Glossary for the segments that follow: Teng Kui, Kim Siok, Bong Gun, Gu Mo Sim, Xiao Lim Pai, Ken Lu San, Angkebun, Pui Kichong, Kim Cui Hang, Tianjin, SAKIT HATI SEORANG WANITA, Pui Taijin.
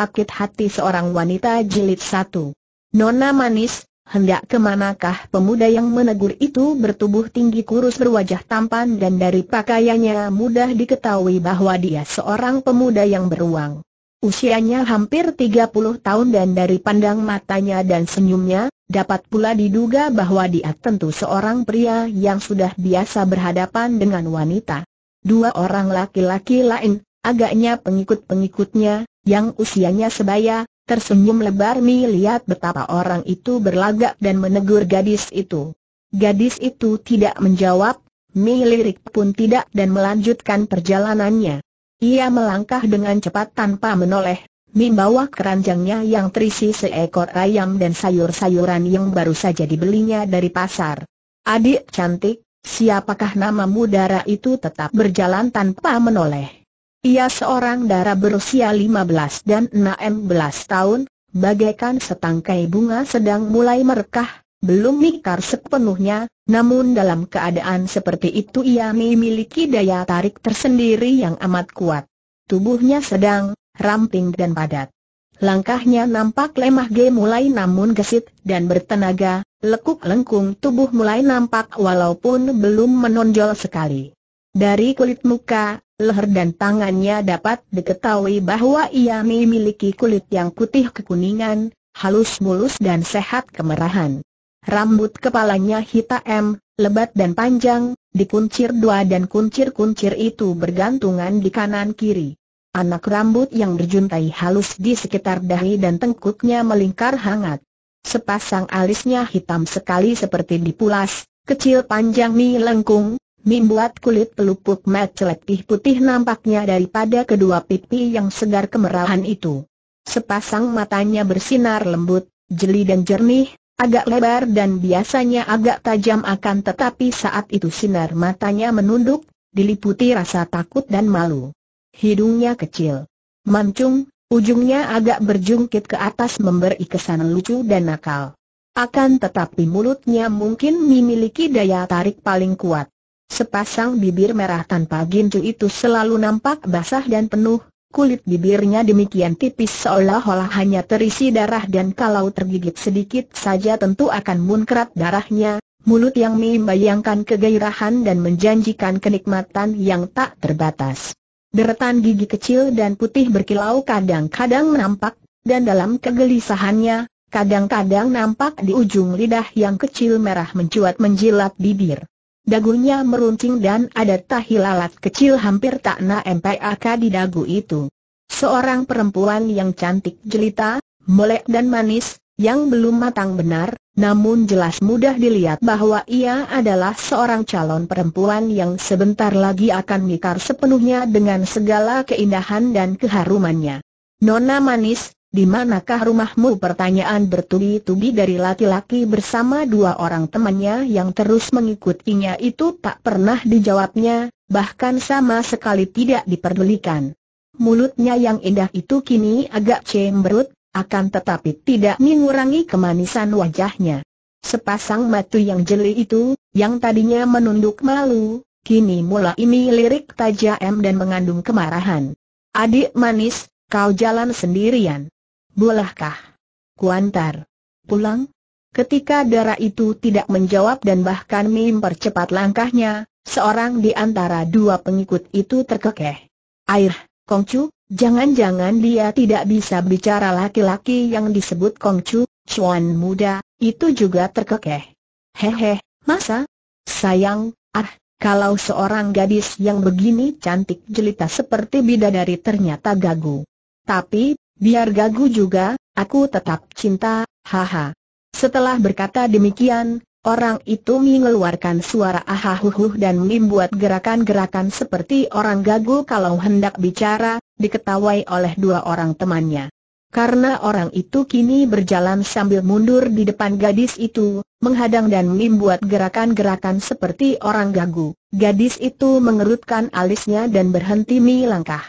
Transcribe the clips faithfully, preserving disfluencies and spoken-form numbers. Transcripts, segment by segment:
sakit hati seorang wanita jilid satu. Nona manis, hendak kemanakah pemuda yang menegur itu? Bertubuh tinggi kurus, berwajah tampan dan dari pakaiannya mudah diketahui bahwa dia seorang pemuda yang beruang. Usianya hampir tiga puluh tahun dan dari pandang matanya dan senyumnya, dapat pula diduga bahwa dia tentu seorang pria yang sudah biasa berhadapan dengan wanita. Dua orang laki-laki lain, agaknya pengikut-pengikutnya, yang usianya sebaya, tersenyum lebar melihat betapa orang itu berlagak dan menegur gadis itu. Gadis itu tidak menjawab, melirik pun tidak dan melanjutkan perjalanannya. Ia melangkah dengan cepat tanpa menoleh, membawa keranjangnya yang terisi seekor ayam dan sayur-sayuran yang baru saja dibelinya dari pasar. "Adik cantik, siapakah namamu?" Dara itu tetap berjalan tanpa menoleh. Ia seorang dara berusia lima belas dan enam belas tahun, bagaikan setangkai bunga sedang mulai merekah, belum mekar sepenuhnya, namun dalam keadaan seperti itu ia memiliki daya tarik tersendiri yang amat kuat. Tubuhnya sedang, ramping dan padat. Langkahnya nampak lemah gemulai namun gesit dan bertenaga, lekuk-lengkung tubuh mulai nampak walaupun belum menonjol sekali. Dari kulit muka, leher dan tangannya dapat diketahui bahwa ia memiliki kulit yang putih kekuningan, halus mulus dan sehat kemerahan. Rambut kepalanya hitam, lebat dan panjang, dikuncir dua dan kuncir-kuncir itu bergantungan di kanan-kiri. Anak rambut yang berjuntai halus di sekitar dahi dan tengkuknya melingkar hangat. Sepasang alisnya hitam sekali seperti dipulas, kecil panjang melengkung, membuat kulit pelupuk mata letih putih nampaknya daripada kedua pipi yang segar kemerahan itu. Sepasang matanya bersinar lembut, jeli dan jernih, agak lebar dan biasanya agak tajam, akan tetapi saat itu sinar matanya menunduk, diliputi rasa takut dan malu. Hidungnya kecil, mancung, ujungnya agak berjungkit ke atas memberi kesan lucu dan nakal. Akan tetapi mulutnya mungkin memiliki daya tarik paling kuat. Sepasang bibir merah tanpa gincu itu selalu nampak basah dan penuh. Kulit bibirnya demikian tipis seolah-olah hanya terisi darah dan kalau tergigit sedikit saja tentu akan muncrat darahnya. Mulut yang membayangkan kegairahan dan menjanjikan kenikmatan yang tak terbatas. Deretan gigi kecil dan putih berkilau kadang-kadang nampak, dan dalam kegelisahannya, kadang-kadang nampak di ujung lidah yang kecil merah mencuat menjilat bibir. Dagunya meruncing dan ada tahi lalat kecil hampir tak nampak di dagu itu. Seorang perempuan yang cantik jelita, molek dan manis, yang belum matang benar, namun jelas mudah dilihat bahwa ia adalah seorang calon perempuan yang sebentar lagi akan mekar sepenuhnya dengan segala keindahan dan keharumannya. "Nona manis, di manakah rumahmu?" Pertanyaan bertubi-tubi dari laki-laki bersama dua orang temannya yang terus mengikutinya itu tak pernah dijawabnya, bahkan sama sekali tidak diperdulikan. Mulutnya yang indah itu kini agak cemberut, akan tetapi tidak mengurangi kemanisan wajahnya. Sepasang mata yang jeli itu, yang tadinya menunduk malu, kini mulai melirik tajam dan mengandung kemarahan. "Adik manis, kau jalan sendirian. Bolehkah kuantar pulang?" Ketika darah itu tidak menjawab dan bahkan mempercepat langkahnya, seorang di antara dua pengikut itu terkekeh. "Air, Kongcu, jangan-jangan dia tidak bisa bicara." Laki-laki yang disebut Kongcu, cuan muda, itu juga terkekeh. "Hehe, masa? Sayang, ah. Kalau seorang gadis yang begini cantik jelita seperti bidadari ternyata gagu. Tapi, biar gagu juga, aku tetap cinta, haha." Setelah berkata demikian, orang itu mengeluarkan suara ahahuhuh dan membuat gerakan-gerakan seperti orang gagu kalau hendak bicara, diketawai oleh dua orang temannya. Karena orang itu kini berjalan sambil mundur di depan gadis itu, menghadang dan membuat gerakan-gerakan seperti orang gagu, gadis itu mengerutkan alisnya dan berhenti melangkah.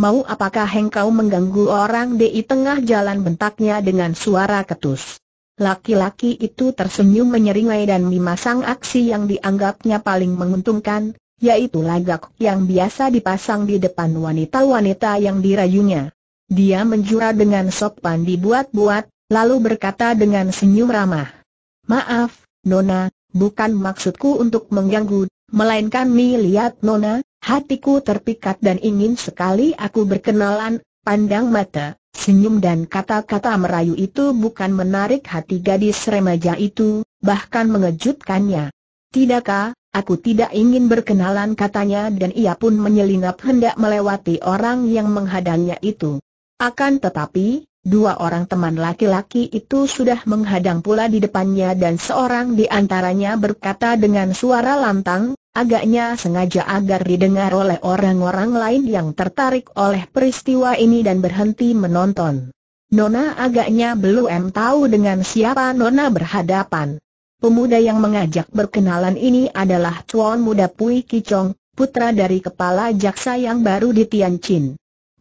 "Mau apakah engkau mengganggu orang di tengah jalan?" bentaknya dengan suara ketus. Laki-laki itu tersenyum menyeringai dan memasang aksi yang dianggapnya paling menguntungkan, yaitu lagak yang biasa dipasang di depan wanita-wanita yang dirayunya. Dia menjura dengan sopan dibuat-buat, lalu berkata dengan senyum ramah, "Maaf, Nona, bukan maksudku untuk mengganggu, melainkan melihat Nona, hatiku terpikat dan ingin sekali aku berkenalan." Pandang mata, senyum dan kata-kata merayu itu bukan menarik hati gadis remaja itu, bahkan mengejutkannya. "Tidakkah, aku tidak ingin berkenalan," katanya, dan ia pun menyelinap hendak melewati orang yang menghadangnya itu. Akan tetapi, dua orang teman laki-laki itu sudah menghadang pula di depannya dan seorang di antaranya berkata dengan suara lantang, agaknya sengaja agar didengar oleh orang-orang lain yang tertarik oleh peristiwa ini dan berhenti menonton. "Nona agaknya belum tahu dengan siapa Nona berhadapan." Pemuda yang mengajak berkenalan ini adalah tuan muda Pui Kichong, putra dari kepala jaksa yang baru di Tianjin.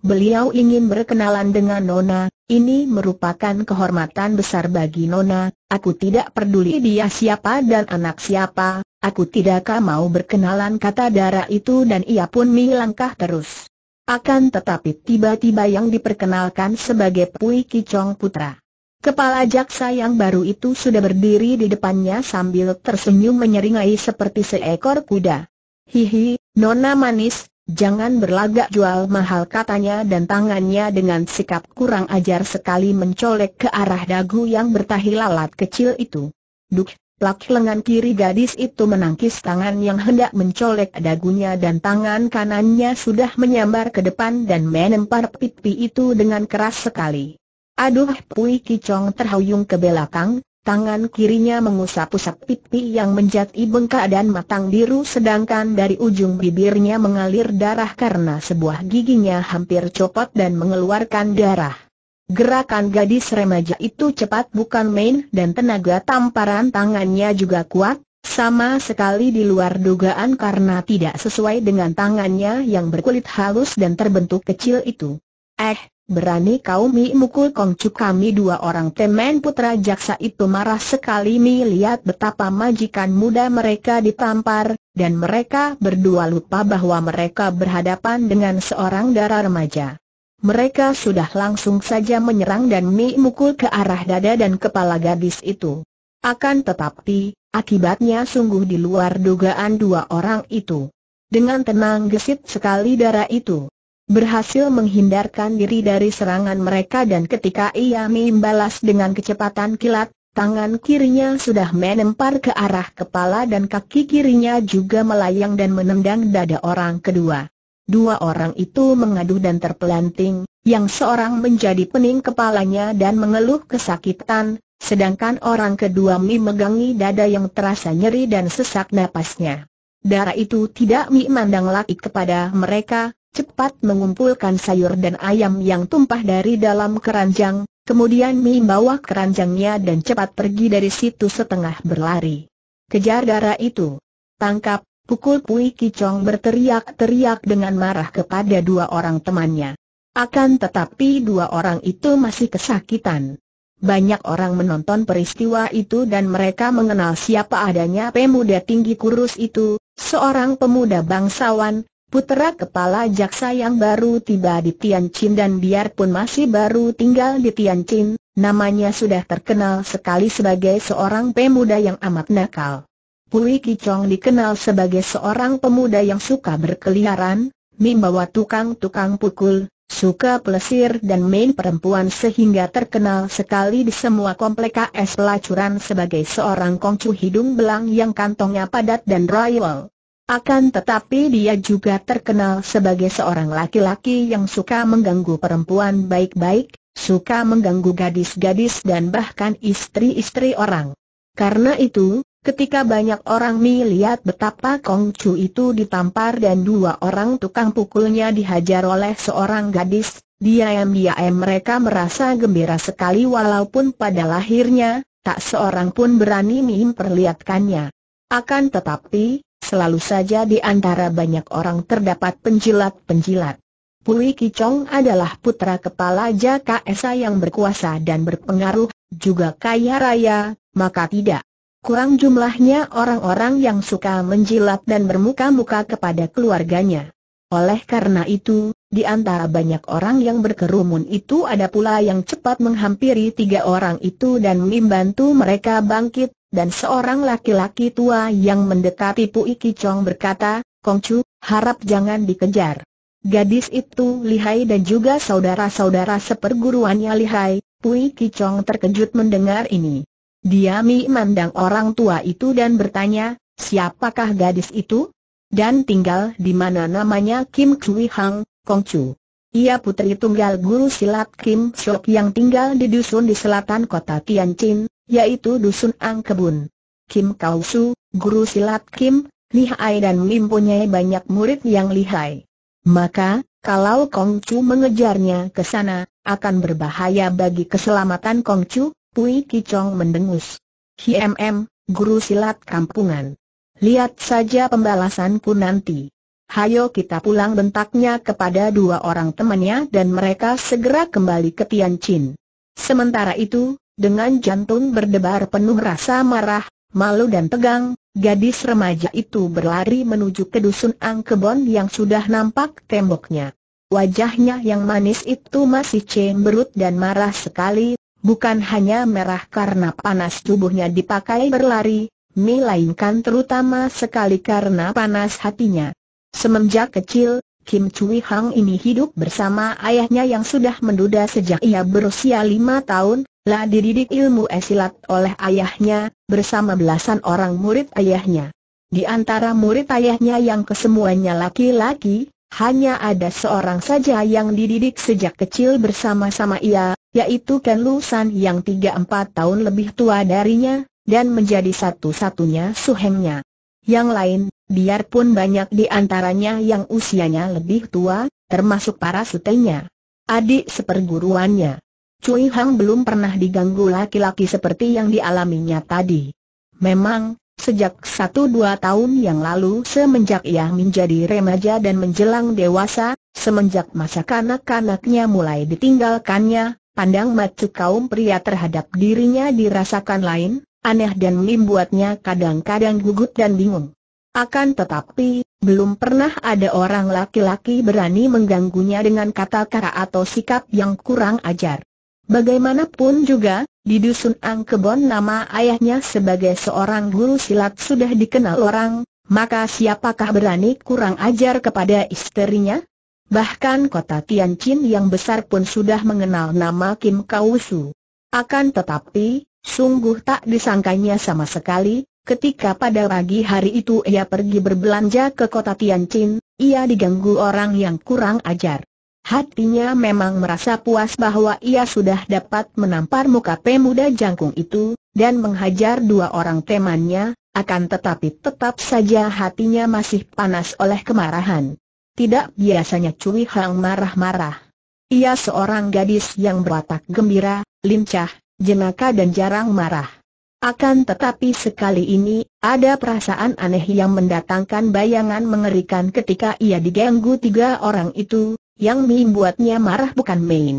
Beliau ingin berkenalan dengan Nona, ini merupakan kehormatan besar bagi Nona, aku tidak peduli dia siapa dan anak siapa, aku tidakkah mau berkenalan, kata dara itu, dan ia pun melangkah terus. Akan tetapi tiba-tiba yang diperkenalkan sebagai Pui Kichong putra kepala jaksa yang baru itu sudah berdiri di depannya sambil tersenyum menyeringai seperti seekor kuda. "Hihi, Nona manis. Jangan berlagak jual mahal," katanya, dan tangannya dengan sikap kurang ajar sekali mencolek ke arah dagu yang bertahi lalat kecil itu. Duk, plak, lengan kiri gadis itu menangkis tangan yang hendak mencolek dagunya dan tangan kanannya sudah menyambar ke depan dan menempar pipi itu dengan keras sekali. Aduh, Pui Kichong terhuyung ke belakang. Tangan kirinya mengusap-usap pipi yang menjadi bengkak dan matang biru, sedangkan dari ujung bibirnya mengalir darah karena sebuah giginya hampir copot dan mengeluarkan darah. Gerakan gadis remaja itu cepat bukan main dan tenaga tamparan tangannya juga kuat, sama sekali di luar dugaan karena tidak sesuai dengan tangannya yang berkulit halus dan terbentuk kecil itu. "Eh, berani kau mukul kongcu kami!" Dua orang teman putra jaksa itu marah sekali melihat betapa majikan muda mereka ditampar, dan mereka berdua lupa bahwa mereka berhadapan dengan seorang dara remaja. Mereka sudah langsung saja menyerang dan mukul ke arah dada dan kepala gadis itu. Akan tetapi, akibatnya sungguh di luar dugaan dua orang itu. Dengan tenang gesit sekali dara itu berhasil menghindarkan diri dari serangan mereka, dan ketika ia membalas dengan kecepatan kilat, tangan kirinya sudah menempar ke arah kepala dan kaki kirinya juga melayang dan menendang dada orang kedua. Dua orang itu mengaduh dan terpelanting, yang seorang menjadi pening kepalanya dan mengeluh kesakitan, sedangkan orang kedua memegangi dada yang terasa nyeri dan sesak napasnya. Darah itu tidak memandang lagi kepada mereka, cepat mengumpulkan sayur dan ayam yang tumpah dari dalam keranjang, kemudian membawa keranjangnya dan cepat pergi dari situ setengah berlari. "Kejar dara itu! Tangkap, pukul!" Pui Kichong berteriak-teriak dengan marah kepada dua orang temannya. Akan tetapi dua orang itu masih kesakitan. Banyak orang menonton peristiwa itu dan mereka mengenal siapa adanya pemuda tinggi kurus itu, seorang pemuda bangsawan, putra kepala jaksa yang baru tiba di Tianjin dan biarpun masih baru tinggal di Tianjin, namanya sudah terkenal sekali sebagai seorang pemuda yang amat nakal. Pui Kichong dikenal sebagai seorang pemuda yang suka berkeliaran, membawa tukang-tukang pukul, suka pelesir dan main perempuan, sehingga terkenal sekali di semua komplek K S pelacuran sebagai seorang kongcu hidung belang yang kantongnya padat dan royal. Akan tetapi dia juga terkenal sebagai seorang laki-laki yang suka mengganggu perempuan baik-baik, suka mengganggu gadis-gadis dan bahkan istri-istri orang. Karena itu, ketika banyak orang melihat betapa kongcu itu ditampar dan dua orang tukang pukulnya dihajar oleh seorang gadis, diam-diam mereka merasa gembira sekali walaupun pada lahirnya, tak seorang pun berani memperlihatkannya. Akan tetapi, selalu saja di antara banyak orang terdapat penjilat-penjilat. Pui Kichong adalah putra kepala jaksa yang berkuasa dan berpengaruh, juga kaya raya, maka tidak kurang jumlahnya orang-orang yang suka menjilat dan bermuka-muka kepada keluarganya. Oleh karena itu, di antara banyak orang yang berkerumun itu ada pula yang cepat menghampiri tiga orang itu dan membantu mereka bangkit, dan seorang laki-laki tua yang mendekati Pui Kichong berkata, "Kongcu, harap jangan dikejar. Gadis itu lihai dan juga saudara-saudara seperguruannya lihai." Pui Kichong terkejut mendengar ini. Dia memandang orang tua itu dan bertanya, "Siapakah gadis itu? Dan tinggal di mana?" "Namanya Kim Cui Hang, Kongcu. Ia putri tunggal guru silat Kim Siok yang tinggal di dusun di selatan kota Tianjin, yaitu dusun Angkebun. Kim Kausu, guru silat Kim, lihai dan mempunyai banyak murid yang lihai. Maka, kalau Kongcu mengejarnya ke sana, akan berbahaya bagi keselamatan Kongcu." Pui Kichong mendengus. "Hmm, guru silat kampungan. Lihat saja pembalasanku nanti. Hayo kita pulang," bentaknya kepada dua orang temannya dan mereka segera kembali ke Tianjin. Sementara itu, dengan jantung berdebar penuh rasa marah, malu dan tegang, gadis remaja itu berlari menuju ke dusun Angkebun yang sudah nampak temboknya. Wajahnya yang manis itu masih cemberut dan marah sekali, bukan hanya merah karena panas tubuhnya dipakai berlari, melainkan terutama sekali karena panas hatinya. Semenjak kecil, Kim Cui Hang ini hidup bersama ayahnya yang sudah menduda sejak ia berusia lima tahun, lah dididik ilmu silat oleh ayahnya, bersama belasan orang murid ayahnya. Di antara murid ayahnya yang kesemuanya laki-laki, hanya ada seorang saja yang dididik sejak kecil bersama-sama ia, yaitu Ken Lu San yang tiga empat tahun lebih tua darinya, dan menjadi satu-satunya suhengnya. Yang lain, biarpun banyak di antaranya yang usianya lebih tua, termasuk para sutenya, adik seperguruannya, Cui Hang belum pernah diganggu laki-laki seperti yang dialaminya tadi. Memang, sejak satu dua tahun yang lalu semenjak ia menjadi remaja dan menjelang dewasa, semenjak masa kanak-kanaknya mulai ditinggalkannya, pandang mata kaum pria terhadap dirinya dirasakan lain, aneh dan membuatnya kadang-kadang gugup dan bingung. Akan tetapi, belum pernah ada orang laki-laki berani mengganggunya dengan kata-kata atau sikap yang kurang ajar. Bagaimanapun juga, di dusun Angkebun nama ayahnya sebagai seorang guru silat sudah dikenal orang, maka siapakah berani kurang ajar kepada istrinya? Bahkan kota Tianjin yang besar pun sudah mengenal nama Kim Kausu. Akan tetapi, sungguh tak disangkanya sama sekali, ketika pada pagi hari itu ia pergi berbelanja ke kota Tianjin, ia diganggu orang yang kurang ajar. Hatinya memang merasa puas bahwa ia sudah dapat menampar muka pemuda jangkung itu, dan menghajar dua orang temannya, akan tetapi tetap saja hatinya masih panas oleh kemarahan. Tidak biasanya Cui Hang marah-marah. Ia seorang gadis yang berwatak gembira, lincah, jenaka dan jarang marah. Akan tetapi sekali ini, ada perasaan aneh yang mendatangkan bayangan mengerikan ketika ia diganggu tiga orang itu, yang membuatnya marah bukan main.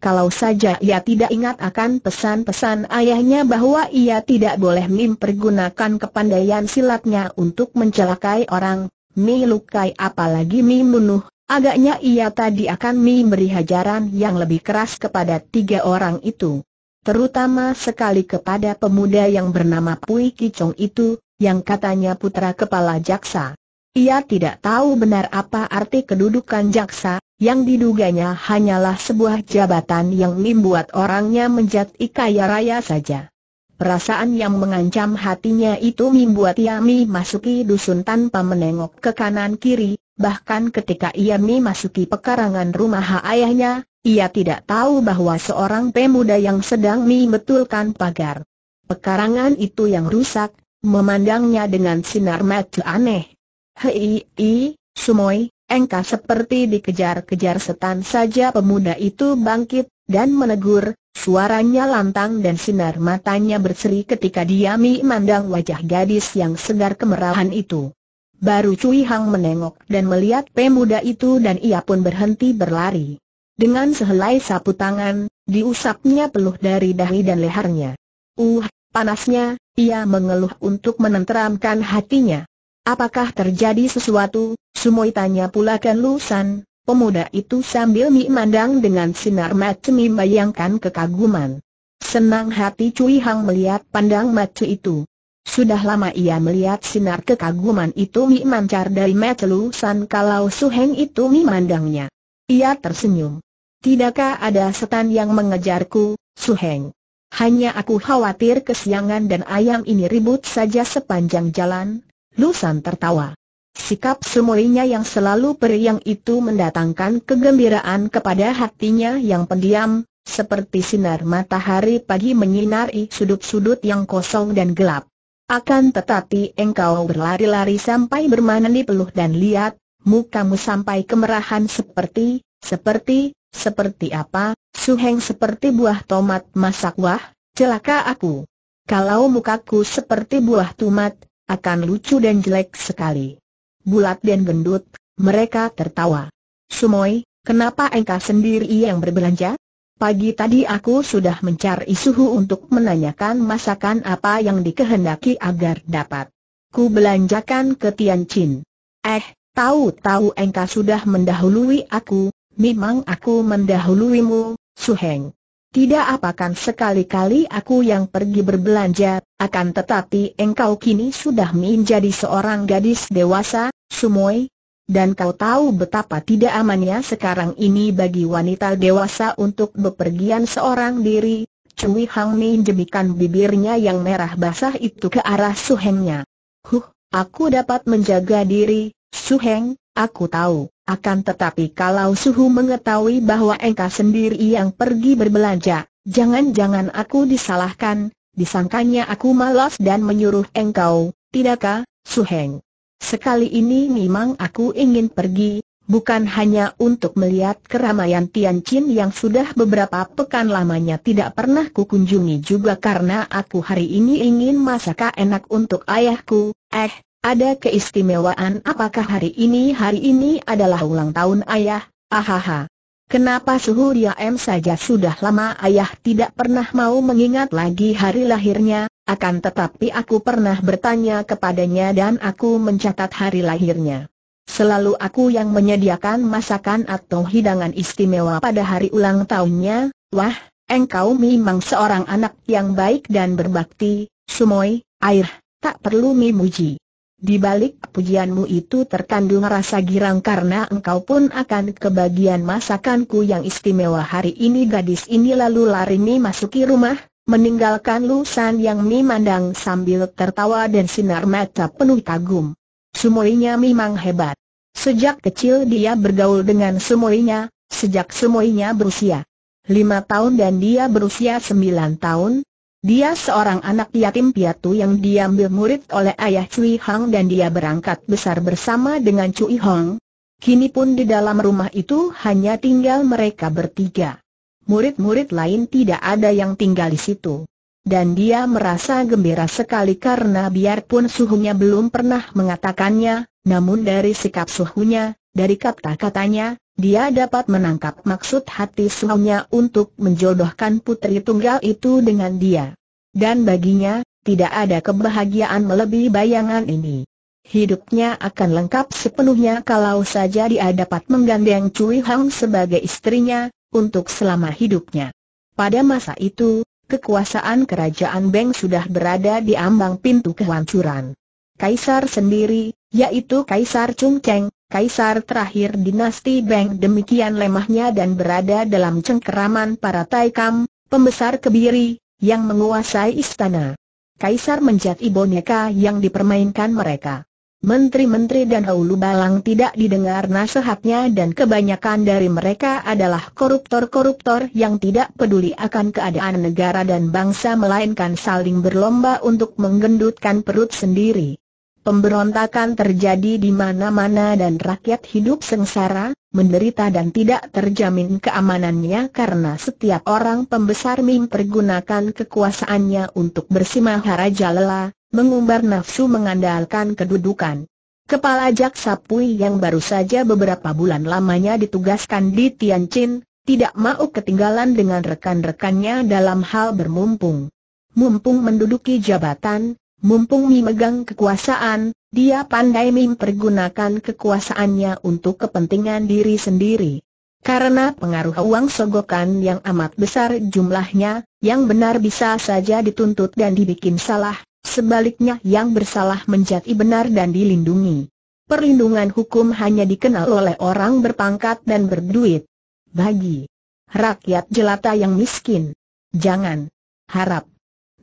Kalau saja ia tidak ingat akan pesan-pesan ayahnya bahwa ia tidak boleh mempergunakan kepandaian silatnya untuk mencelakai orang, melukai apalagi membunuh, agaknya ia tadi akan memberi hajaran yang lebih keras kepada tiga orang itu. Terutama sekali kepada pemuda yang bernama Pui Kichong itu, yang katanya putra kepala jaksa. Ia tidak tahu benar apa arti kedudukan jaksa, yang diduganya hanyalah sebuah jabatan yang membuat orangnya menjadi kaya raya saja. Perasaan yang mengancam hatinya itu membuat ia memasuki dusun tanpa menengok ke kanan kiri, bahkan ketika ia memasuki pekarangan rumah ayahnya, ia tidak tahu bahwa seorang pemuda yang sedang membetulkan pagar pekarangan itu yang rusak, memandangnya dengan sinar mata aneh. "Hei, i, Sumoy, engkau seperti dikejar-kejar setan saja." Pemuda itu bangkit dan menegur, suaranya lantang dan sinar matanya berseri ketika dia memandang wajah gadis yang segar kemerahan itu. Baru Cui Hang menengok dan melihat pemuda itu dan ia pun berhenti berlari. Dengan sehelai sapu tangan, diusapnya peluh dari dahi dan lehernya. Uh, panasnya, ia mengeluh untuk menenteramkan hatinya. Apakah terjadi sesuatu? Sumoi tanya pula Ken Lu San. Pemuda itu sambil memandang dengan sinar mata membayangkan kekaguman. Senang hati Cui Hang melihat pandang mata itu. Sudah lama ia melihat sinar kekaguman itu memancar dari mata Lu San kalau Su Heng itu memandangnya. Ia tersenyum. Tidakkah ada setan yang mengejarku, Su Heng? Hanya aku khawatir kesiangan dan ayam ini ribut saja sepanjang jalan. Lu San tertawa. Sikap semuanya yang selalu periang itu mendatangkan kegembiraan kepada hatinya yang pendiam, seperti sinar matahari pagi menyinari sudut-sudut yang kosong dan gelap. Akan tetapi engkau berlari-lari sampai bermanan di peluh dan lihat, mukamu sampai kemerahan seperti, seperti, seperti apa, Su Heng seperti buah tomat masak. Wah, celaka aku. Kalau mukaku seperti buah tomat, akan lucu dan jelek sekali. Bulat dan gendut, mereka tertawa. Sumoi, kenapa engkau sendiri yang berbelanja? Pagi tadi aku sudah mencari suhu untuk menanyakan masakan apa yang dikehendaki agar dapat ku belanjakan ke Tianjin. Eh, tahu-tahu engkau sudah mendahului aku. Memang aku mendahuluimu, Su Heng. Tidak apakan sekali-kali aku yang pergi berbelanja, akan tetapi engkau kini sudah menjadi seorang gadis dewasa, Sumoi. Dan kau tahu betapa tidak amannya sekarang ini bagi wanita dewasa untuk bepergian seorang diri. Cui Hang menjemikkan bibirnya yang merah basah itu ke arah Su Hengnya. Huh, aku dapat menjaga diri, Su Heng, aku tahu. Akan tetapi kalau Suhu mengetahui bahwa engkau sendiri yang pergi berbelanja, jangan-jangan aku disalahkan, disangkanya aku malas dan menyuruh engkau, tidakkah, Su Heng? Sekali ini memang aku ingin pergi, bukan hanya untuk melihat keramaian Tianjin yang sudah beberapa pekan lamanya tidak pernah kukunjungi, juga karena aku hari ini ingin masakan enak untuk ayahku. Eh, ada keistimewaan apakah hari ini? Hari ini adalah ulang tahun ayah, ahaha. Kenapa Suhu diam saja? Sudah lama ayah tidak pernah mau mengingat lagi hari lahirnya, akan tetapi aku pernah bertanya kepadanya dan aku mencatat hari lahirnya. Selalu aku yang menyediakan masakan atau hidangan istimewa pada hari ulang tahunnya. Wah, engkau memang seorang anak yang baik dan berbakti, Sumoi, air, tak perlu memuji. Di balik pujianmu itu terkandung rasa girang karena engkau pun akan kebagian masakanku yang istimewa hari ini. Gadis ini lalu lari memasuki rumah, meninggalkan Lu San yang memandang sambil tertawa dan sinar mata penuh kagum. Sumoinya memang hebat. Sejak kecil dia bergaul dengan Sumoinya, sejak Sumoinya berusia lima tahun dan dia berusia sembilan tahun. Dia seorang anak yatim piatu yang diambil murid oleh ayah Cui Hang dan dia berangkat besar bersama dengan Cui Hang. Kini pun di dalam rumah itu hanya tinggal mereka bertiga. Murid-murid lain tidak ada yang tinggal di situ. Dan dia merasa gembira sekali karena biarpun suhunya belum pernah mengatakannya, namun dari sikap suhunya, dari kata-katanya, dia dapat menangkap maksud hati suhunya untuk menjodohkan putri tunggal itu dengan dia. Dan baginya, tidak ada kebahagiaan melebihi bayangan ini. Hidupnya akan lengkap sepenuhnya kalau saja dia dapat menggandeng Cui Hang sebagai istrinya, untuk selama hidupnya. Pada masa itu, kekuasaan kerajaan Beng sudah berada di ambang pintu kehancuran. Kaisar sendiri, yaitu Kaisar Chung Cheng, kaisar terakhir dinasti Beng, demikian lemahnya dan berada dalam cengkeraman para Taikam, pembesar kebiri, yang menguasai istana. Kaisar menjadi boneka yang dipermainkan mereka. Menteri-menteri dan hulu balang tidak didengar nasihatnya dan kebanyakan dari mereka adalah koruptor-koruptor yang tidak peduli akan keadaan negara dan bangsa melainkan saling berlomba untuk menggendutkan perut sendiri. Pemberontakan terjadi di mana-mana dan rakyat hidup sengsara, menderita dan tidak terjamin keamanannya karena setiap orang pembesar mempergunakan kekuasaannya untuk bersimaharajalela, mengumbar nafsu mengandalkan kedudukan. Kepala Jaksa Pui yang baru saja beberapa bulan lamanya ditugaskan di Tianjin, tidak mau ketinggalan dengan rekan-rekannya dalam hal bermumpung. Mumpung menduduki jabatan, Mumpung memegang kekuasaan, dia pandai mempergunakan kekuasaannya untuk kepentingan diri sendiri. Karena pengaruh uang sogokan yang amat besar jumlahnya, yang benar bisa saja dituntut dan dibikin salah, sebaliknya yang bersalah menjadi benar dan dilindungi. Perlindungan hukum hanya dikenal oleh orang berpangkat dan berduit. Bagi rakyat jelata yang miskin, jangan harap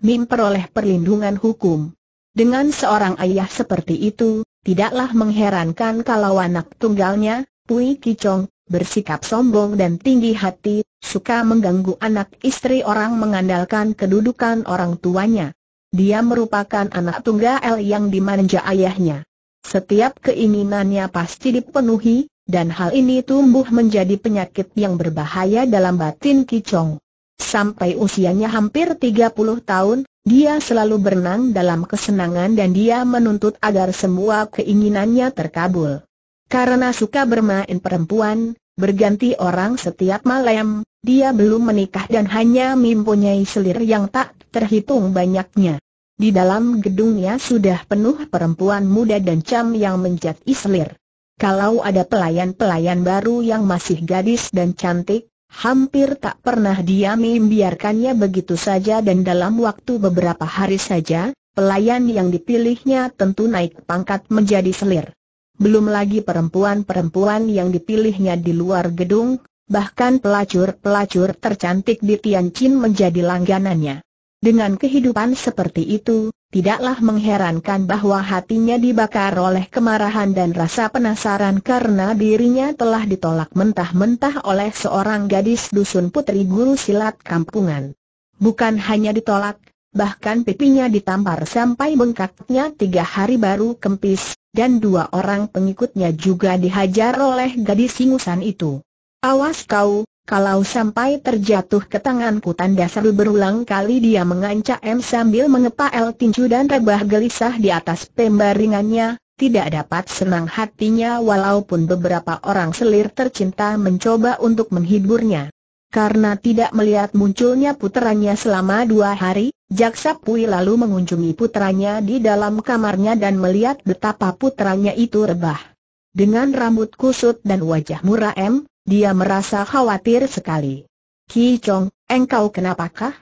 memperoleh perlindungan hukum. Dengan seorang ayah seperti itu, tidaklah mengherankan kalau anak tunggalnya, Pui Kichong, bersikap sombong dan tinggi hati, suka mengganggu anak istri orang mengandalkan kedudukan orang tuanya. Dia merupakan anak tunggal yang dimanja ayahnya. Setiap keinginannya pasti dipenuhi, dan hal ini tumbuh menjadi penyakit yang berbahaya dalam batin Kichong. Sampai usianya hampir tiga puluh tahun, dia selalu berenang dalam kesenangan dan dia menuntut agar semua keinginannya terkabul. Karena suka bermain perempuan, berganti orang setiap malam, dia belum menikah dan hanya mempunyai selir yang tak terhitung banyaknya. Di dalam gedungnya sudah penuh perempuan muda dan cam yang menjadi selir. Kalau ada pelayan-pelayan baru yang masih gadis dan cantik, hampir tak pernah dia membiarkannya begitu saja, dan dalam waktu beberapa hari saja, pelayan yang dipilihnya tentu naik pangkat menjadi selir. Belum lagi perempuan-perempuan yang dipilihnya di luar gedung, bahkan pelacur-pelacur tercantik di Tianjin menjadi langganannya. Dengan kehidupan seperti itu, tidaklah mengherankan bahwa hatinya dibakar oleh kemarahan dan rasa penasaran karena dirinya telah ditolak mentah-mentah oleh seorang gadis dusun putri guru silat kampungan. Bukan hanya ditolak, bahkan pipinya ditampar sampai bengkaknya tiga hari baru kempis, dan dua orang pengikutnya juga dihajar oleh gadis ingusan itu. Awas kau! Kalau sampai terjatuh ke tanganku, tanda seru berulang kali dia mengancam sambil mengepal tinju dan rebah gelisah di atas pembaringannya. Tidak dapat senang hatinya walaupun beberapa orang selir tercinta mencoba untuk menghiburnya. Karena tidak melihat munculnya puteranya selama dua hari, Jaksa Pui lalu mengunjungi puteranya di dalam kamarnya dan melihat betapa puteranya itu rebah. Dengan rambut kusut dan wajah muram, dia merasa khawatir sekali. Kichong, engkau kenapakah?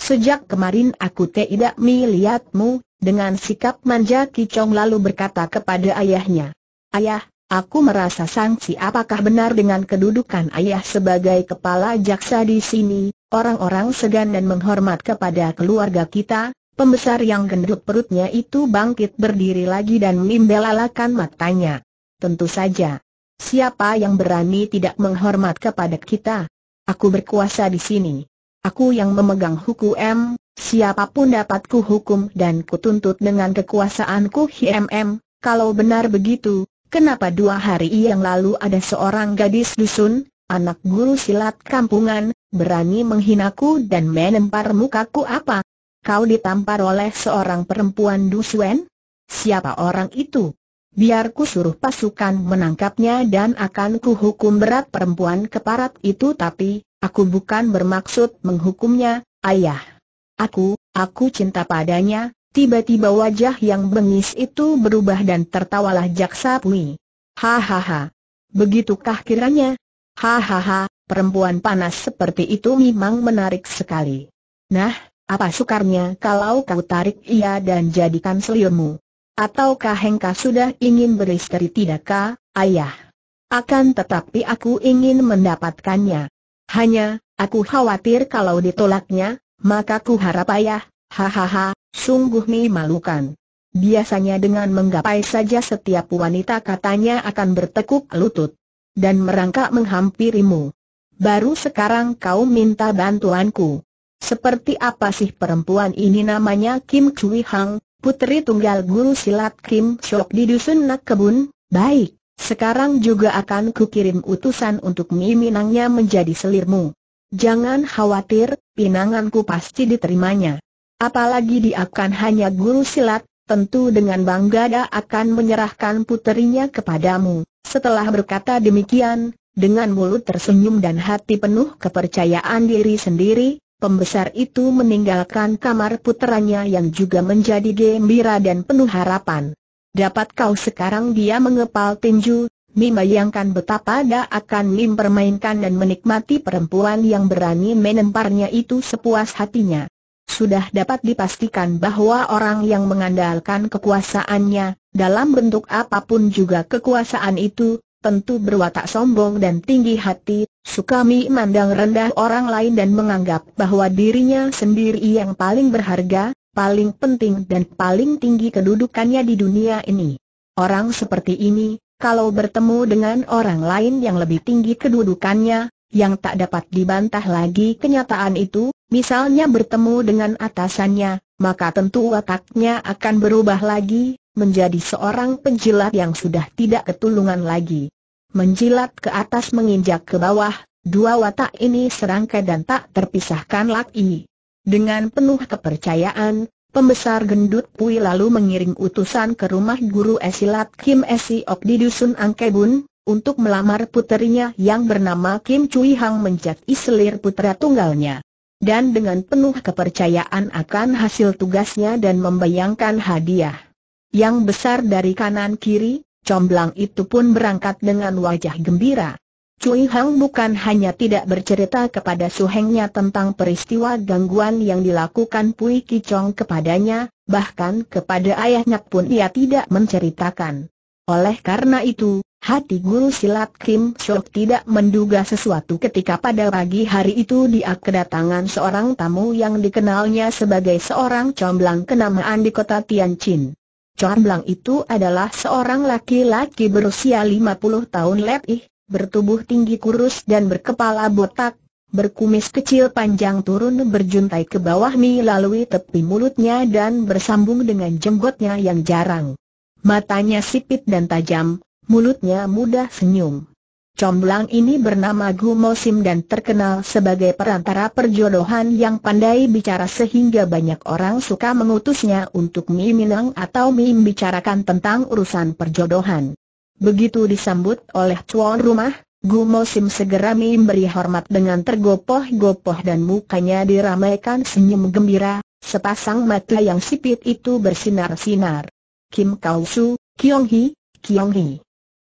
Sejak kemarin aku tidak melihatmu. Dengan sikap manja Kichong lalu berkata kepada ayahnya, "Ayah, aku merasa sangsi. Apakah benar dengan kedudukan ayah sebagai kepala jaksa di sini, orang-orang segan dan menghormat kepada keluarga kita?" Pembesar yang gendut perutnya itu bangkit berdiri lagi dan membelalakkan matanya. Tentu saja. Siapa yang berani tidak menghormat kepada kita? Aku berkuasa di sini. Aku yang memegang hukum. Siapapun dapat kuhukum dan kutuntut dengan kekuasaanku. Hmm, kalau benar begitu, kenapa dua hari yang lalu ada seorang gadis dusun, anak guru silat kampungan, berani menghinaku dan menempar mukaku? Apa kau ditampar oleh seorang perempuan dusun? Siapa orang itu? Biar ku suruh pasukan menangkapnya dan akan ku hukum berat perempuan keparat itu. Tapi, aku bukan bermaksud menghukumnya, ayah. Aku, aku cinta padanya. Tiba-tiba wajah yang bengis itu berubah dan tertawalah Jaksa Pui. Hahaha. Begitukah kiranya? Hahaha, perempuan panas seperti itu memang menarik sekali. Nah, apa sukarnya kalau kau tarik ia dan jadikan selirmu? Ataukah engkau sudah ingin beristri? Tidakkah, ayah? Akan tetapi aku ingin mendapatkannya. Hanya, aku khawatir kalau ditolaknya, maka ku harap ayah. Hahaha, sungguh memalukan. Biasanya dengan menggapai saja setiap wanita katanya akan bertekuk lutut dan merangkak menghampirimu. Baru sekarang kau minta bantuanku. Seperti apa sih perempuan ini? Namanya Kim Cui Hang, putri tunggal guru silat Kim Siok di dusun Angkebun. Baik, sekarang juga akan kukirim utusan untuk meminangnya menjadi selirmu. Jangan khawatir, pinanganku pasti diterimanya. Apalagi dia akan hanya guru silat, tentu dengan bangga dia akan menyerahkan puterinya kepadamu. Setelah berkata demikian, dengan mulut tersenyum dan hati penuh kepercayaan diri sendiri, pembesar itu meninggalkan kamar puteranya yang juga menjadi gembira dan penuh harapan. Dapat kau sekarang dia mengepal tinju, membayangkan betapa dia akan mempermainkan dan menikmati perempuan yang berani menemparnya itu sepuas hatinya. Sudah dapat dipastikan bahwa orang yang mengandalkan kekuasaannya, dalam bentuk apapun juga kekuasaan itu, tentu berwatak sombong dan tinggi hati, suka memandang rendah orang lain dan menganggap bahwa dirinya sendiri yang paling berharga, paling penting dan paling tinggi kedudukannya di dunia ini. Orang seperti ini, kalau bertemu dengan orang lain yang lebih tinggi kedudukannya, yang tak dapat dibantah lagi kenyataan itu, misalnya bertemu dengan atasannya, maka tentu wataknya akan berubah lagi, menjadi seorang penjilat yang sudah tidak ketulungan lagi. Menjilat ke atas menginjak ke bawah, dua watak ini serangkai dan tak terpisahkan lagi. Dengan penuh kepercayaan, pembesar gendut Pui lalu mengirim utusan ke rumah guru esilat Kim Siok di dusun Angkebun, untuk melamar puterinya yang bernama Kim Cui Hang menjadi selir putra tunggalnya. Dan dengan penuh kepercayaan akan hasil tugasnya dan membayangkan hadiah yang besar dari kanan kiri, comblang itu pun berangkat dengan wajah gembira. Cui Hang bukan hanya tidak bercerita kepada suhengnya tentang peristiwa gangguan yang dilakukan Pui Kichong kepadanya, bahkan kepada ayahnya pun ia tidak menceritakan. Oleh karena itu, hati guru silat Kim Siok tidak menduga sesuatu ketika pada pagi hari itu dia kedatangan seorang tamu yang dikenalnya sebagai seorang comblang kenamaan di kota Tianjin. Comblang itu adalah seorang laki-laki berusia lima puluh tahun lebih, bertubuh tinggi kurus dan berkepala botak, berkumis kecil panjang turun berjuntai ke bawah melalui tepi mulutnya dan bersambung dengan jenggotnya yang jarang. Matanya sipit dan tajam, mulutnya mudah senyum. Comblang ini bernama Gu Mo Sim dan terkenal sebagai perantara perjodohan yang pandai bicara sehingga banyak orang suka mengutusnya untuk meminang atau membicarakan tentang urusan perjodohan. Begitu disambut oleh tuan rumah, Gu Mo Sim segera memberi hormat dengan tergopoh-gopoh dan mukanya diramaikan senyum gembira, sepasang mata yang sipit itu bersinar-sinar. Kim Kau Su, Kiong Hi, Kiong Hi.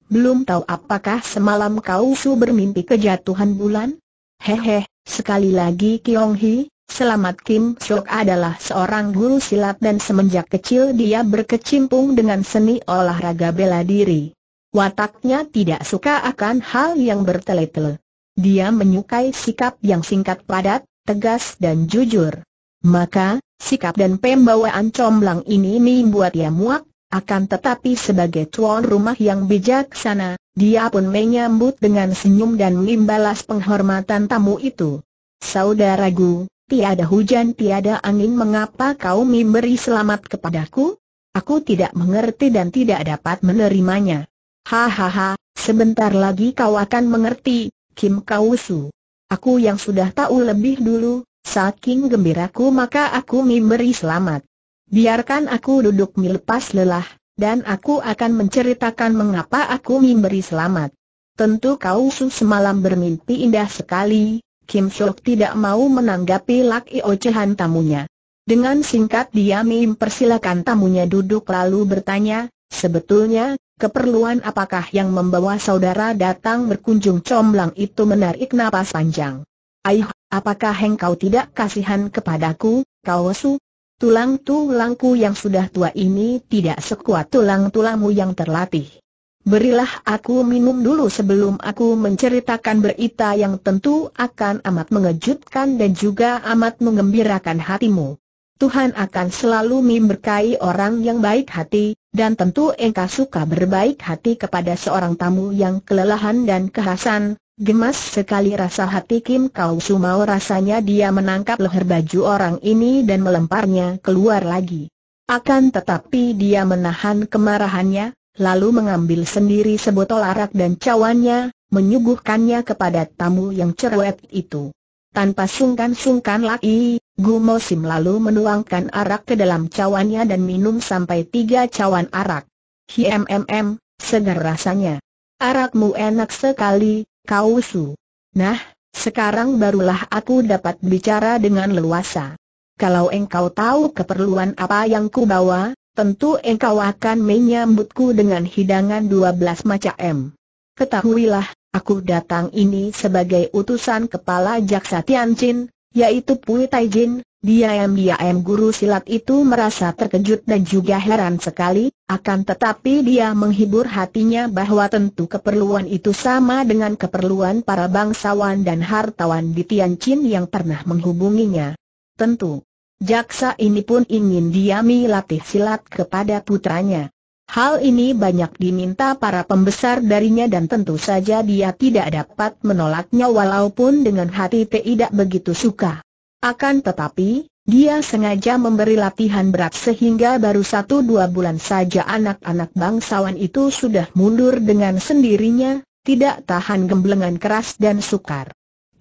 Belum tahu apakah semalam Kau Su bermimpi kejatuhan bulan? Hehe, sekali lagi Kiong Hi, selamat. Kim Siok adalah seorang guru silat dan semenjak kecil dia berkecimpung dengan seni olahraga bela diri. Wataknya tidak suka akan hal yang bertele-tele. Dia menyukai sikap yang singkat padat, tegas dan jujur. Maka, sikap dan pembawaan comblang ini membuat ia muak. Akan tetapi sebagai tuan rumah yang bijaksana, dia pun menyambut dengan senyum dan membalas penghormatan tamu itu. Saudaraku, tiada hujan tiada angin mengapa kau memberi selamat kepadaku? Aku tidak mengerti dan tidak dapat menerimanya. Hahaha, sebentar lagi kau akan mengerti, Kim Kau Su. Aku yang sudah tahu lebih dulu, saking gembiraku maka aku memberi selamat. Biarkan aku duduk melepas lelah, dan aku akan menceritakan mengapa aku memberi selamat. Tentu Kau Su semalam bermimpi indah sekali. Kim Siok tidak mau menanggapi laki ocehan tamunya. Dengan singkat dia mempersilakan tamunya duduk lalu bertanya, sebetulnya, keperluan apakah yang membawa saudara datang berkunjung? Comblang itu menarik napas panjang. Aih, apakah engkau tidak kasihan kepadaku, Kau Su? Tulang-tulangku yang sudah tua ini tidak sekuat tulang-tulangmu yang terlatih. Berilah aku minum dulu sebelum aku menceritakan berita yang tentu akan amat mengejutkan dan juga amat menggembirakan hatimu. Tuhan akan selalu memberkahi orang yang baik hati, dan tentu engkau suka berbaik hati kepada seorang tamu yang kelelahan dan kehausan. Gemas sekali rasa hati Kim Kau Su, mau rasanya dia menangkap leher baju orang ini dan melemparnya keluar lagi. Akan tetapi dia menahan kemarahannya, lalu mengambil sendiri sebotol arak dan cawannya, menyuguhkannya kepada tamu yang cerewet itu. Tanpa sungkan-sungkan lagi, Gu Mo Sim lalu menuangkan arak ke dalam cawannya dan minum sampai tiga cawan arak. Hmmm, segar rasanya. Arakmu enak sekali, Kau Su. Nah, Sekarang barulah aku dapat bicara dengan leluasa. Kalau engkau tahu keperluan apa yang ku bawa, tentu engkau akan menyambutku dengan hidangan dua belas macam. Ketahuilah, aku datang ini sebagai utusan kepala jaksa Tianjin, yaitu Pui Taijin. Diam-diam guru silat itu merasa terkejut dan juga heran sekali, akan tetapi dia menghibur hatinya bahwa tentu keperluan itu sama dengan keperluan para bangsawan dan hartawan di Tianjin yang pernah menghubunginya. Tentu, jaksa ini pun ingin diami latih silat kepada putranya. Hal ini banyak diminta para pembesar darinya dan tentu saja dia tidak dapat menolaknya walaupun dengan hati tidak begitu suka. Akan tetapi, dia sengaja memberi latihan berat sehingga baru satu dua bulan saja anak-anak bangsawan itu sudah mundur dengan sendirinya, tidak tahan gemblengan keras dan sukar.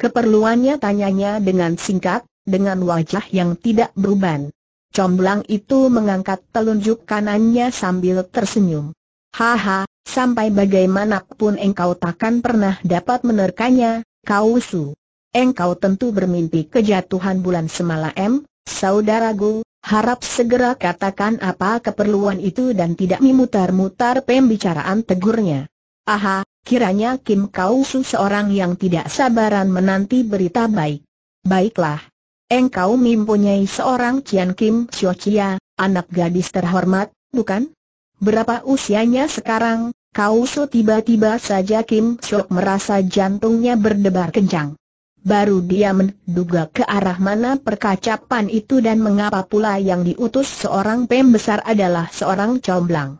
Keperluannya, tanyanya dengan singkat, dengan wajah yang tidak beruban. Comblang itu mengangkat telunjuk kanannya sambil tersenyum. Haha, sampai bagaimanapun engkau takkan pernah dapat menerkanya, kau su. Engkau tentu bermimpi kejatuhan bulan semalam, saudaraku. Harap segera katakan apa keperluan itu dan tidak memutar-mutar pembicaraan, tegurnya. Aha, kiranya Kim Kausu seorang yang tidak sabaran menanti berita baik. Baiklah, engkau mempunyai seorang Cian Kim Siok, anak gadis terhormat, bukan? Berapa usianya sekarang, Kausu? Tiba-tiba saja Kim Siok merasa jantungnya berdebar kencang. Baru dia menduga ke arah mana percakapan itu dan mengapa pula yang diutus seorang pembesar adalah seorang comblang.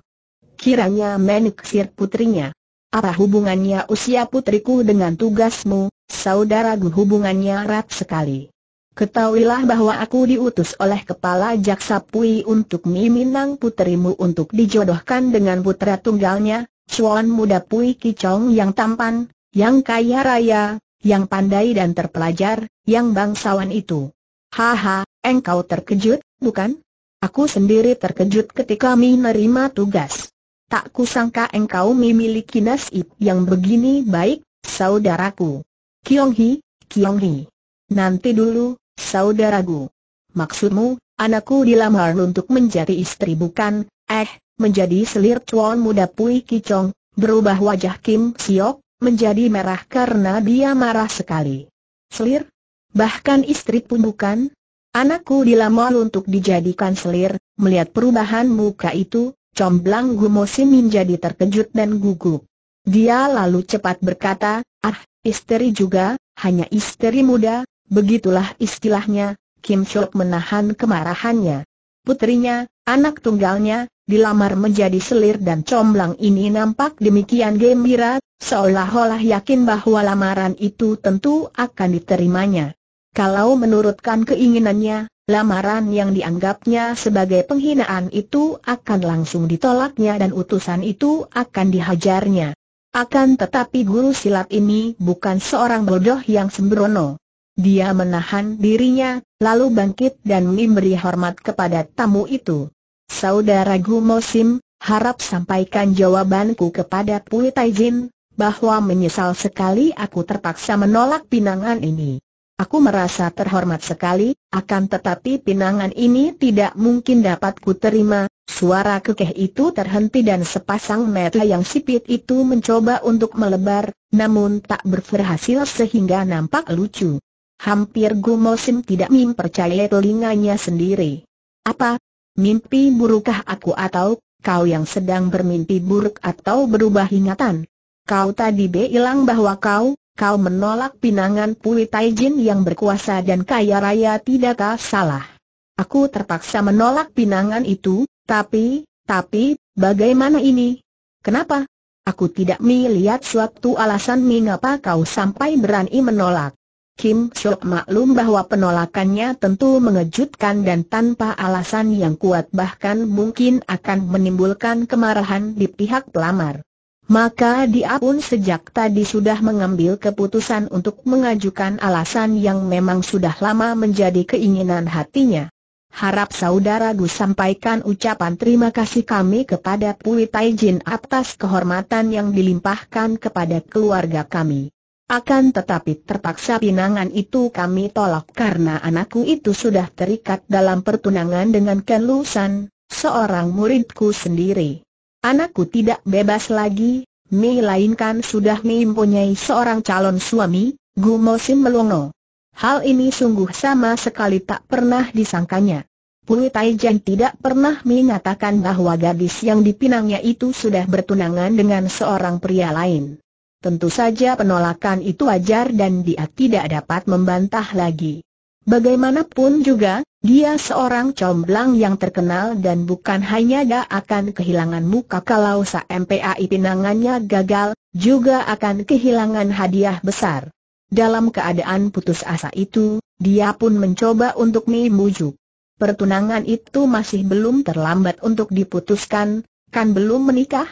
Kiranya meneksir putrinya. Apa hubungannya usia putriku dengan tugasmu, saudaraku? Hubungannya erat sekali. Ketahuilah bahwa aku diutus oleh kepala jaksa Pui untuk meminang putrimu untuk dijodohkan dengan putra tunggalnya, Chuan muda Pui Kichong yang tampan, yang kaya raya, yang pandai dan terpelajar, yang bangsawan itu. Haha, engkau terkejut, bukan? Aku sendiri terkejut ketika menerima tugas. Tak kusangka engkau memiliki nasib yang begini baik, saudaraku. Kyonghi, Kyonghi. Nanti dulu, saudaraku. Maksudmu, anakku dilamar untuk menjadi istri, bukan? Eh, menjadi selir Chuan muda Pui Kichong. Berubah wajah Kim Siok menjadi merah karena dia marah sekali. Selir? Bahkan istri pun bukan? Anakku dilamar untuk dijadikan selir. Melihat perubahan muka itu, comblang Gu Mo Sim menjadi terkejut dan gugup. Dia lalu cepat berkata, ah, istri juga, hanya istri muda, begitulah istilahnya. Kim Siok menahan kemarahannya. Putrinya, anak tunggalnya, dilamar menjadi selir dan comblang ini nampak demikian gembira, seolah-olah yakin bahwa lamaran itu tentu akan diterimanya. Kalau menurutkan keinginannya, lamaran yang dianggapnya sebagai penghinaan itu akan langsung ditolaknya dan utusan itu akan dihajarnya. Akan tetapi guru silat ini bukan seorang bodoh yang sembrono. Dia menahan dirinya, lalu bangkit dan memberi hormat kepada tamu itu. Saudara Gu Mo Sim, harap sampaikan jawabanku kepada Pui Taijin, bahwa menyesal sekali aku terpaksa menolak pinangan ini. Aku merasa terhormat sekali, akan tetapi pinangan ini tidak mungkin dapat kuterima. Suara kekeh itu terhenti dan sepasang mata yang sipit itu mencoba untuk melebar, namun tak berhasil sehingga nampak lucu. Hampir Gu Mo Sim tidak mempercayai telinganya sendiri. Apa? Mimpi burukkah aku, atau kau yang sedang bermimpi buruk, atau berubah ingatan? Kau tadi bilang bahwa kau, kau menolak pinangan Pui Taijin yang berkuasa dan kaya raya, tidakkah salah? Aku terpaksa menolak pinangan itu, tapi, tapi, bagaimana ini? Kenapa? Aku tidak melihat suatu alasan mengapa kau sampai berani menolak. Kim Siok maklum bahwa penolakannya tentu mengejutkan dan tanpa alasan yang kuat, bahkan mungkin akan menimbulkan kemarahan di pihak pelamar. Maka dia pun sejak tadi sudah mengambil keputusan untuk mengajukan alasan yang memang sudah lama menjadi keinginan hatinya. Harap saudaraku sampaikan ucapan terima kasih kami kepada Pui Taijin atas kehormatan yang dilimpahkan kepada keluarga kami. Akan tetapi terpaksa pinangan itu kami tolak karena anakku itu sudah terikat dalam pertunangan dengan Ken Lu San, seorang muridku sendiri. Anakku tidak bebas lagi, melainkan sudah mempunyai seorang calon suami." Gu Mo Sim melongo. Hal ini sungguh sama sekali tak pernah disangkanya. Pui Taijin tidak pernah mengatakan bahwa gadis yang dipinangnya itu sudah bertunangan dengan seorang pria lain. Tentu saja penolakan itu wajar dan dia tidak dapat membantah lagi. Bagaimanapun juga, dia seorang comblang yang terkenal dan bukan hanya dia akan kehilangan muka kalau sampai pinangannya gagal, juga akan kehilangan hadiah besar. Dalam keadaan putus asa itu, dia pun mencoba untuk membujuk. Pertunangan itu masih belum terlambat untuk diputuskan, kan belum menikah?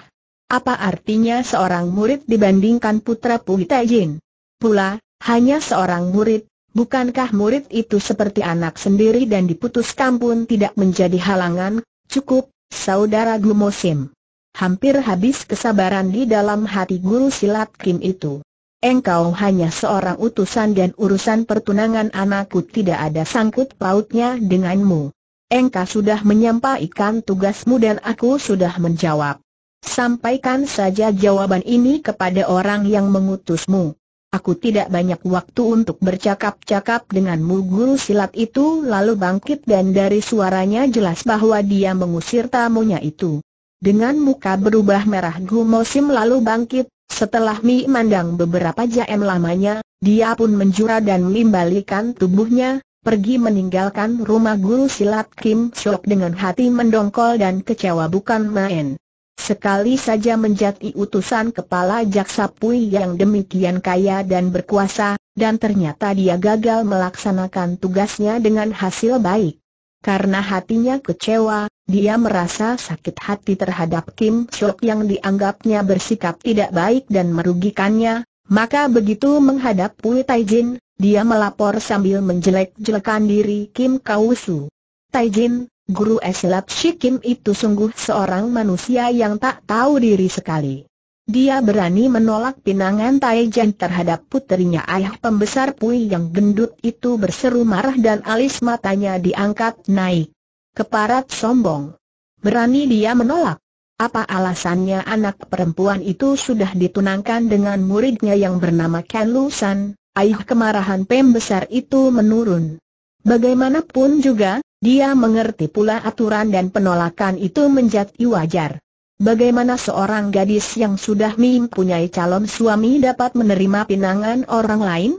Apa artinya seorang murid dibandingkan putra Pui Taijin? Pula, hanya seorang murid, bukankah murid itu seperti anak sendiri dan diputuskan pun tidak menjadi halangan? Cukup, saudara Gu Mo Sim. Hampir habis kesabaran di dalam hati guru silat Kim itu. Engkau hanya seorang utusan dan urusan pertunangan anakku tidak ada sangkut pautnya denganmu. Engkau sudah menyampaikan tugasmu dan aku sudah menjawab. Sampaikan saja jawaban ini kepada orang yang mengutusmu. Aku tidak banyak waktu untuk bercakap-cakap denganmu. Guru silat itu lalu bangkit dan dari suaranya jelas bahwa dia mengusir tamunya itu. Dengan muka berubah merah Gu Mo Sim lalu bangkit. Setelah memandang beberapa jam lamanya, dia pun menjura dan membalikan tubuhnya, pergi meninggalkan rumah guru silat Kim Siok dengan hati mendongkol dan kecewa bukan main. Sekali saja menjadi utusan kepala jaksa Pui yang demikian kaya dan berkuasa, dan ternyata dia gagal melaksanakan tugasnya dengan hasil baik. Karena hatinya kecewa, dia merasa sakit hati terhadap Kim Siok yang dianggapnya bersikap tidak baik dan merugikannya. Maka begitu menghadap Pui Taijin, dia melapor sambil menjelek-jelekan diri Kim Kausu. "Taijin, guru silat si Kim itu sungguh seorang manusia yang tak tahu diri sekali. Dia berani menolak pinangan Taijin terhadap puterinya." Ayah pembesar Pui yang gendut itu berseru marah dan alis matanya diangkat naik. Keparat sombong. Berani dia menolak. Apa alasannya? Anak perempuan itu sudah ditunangkan dengan muridnya yang bernama Ken Lu San. Aih, kemarahan pembesar itu menurun. Bagaimanapun juga, dia mengerti pula aturan dan penolakan itu menjadi wajar. Bagaimana seorang gadis yang sudah mempunyai calon suami dapat menerima pinangan orang lain?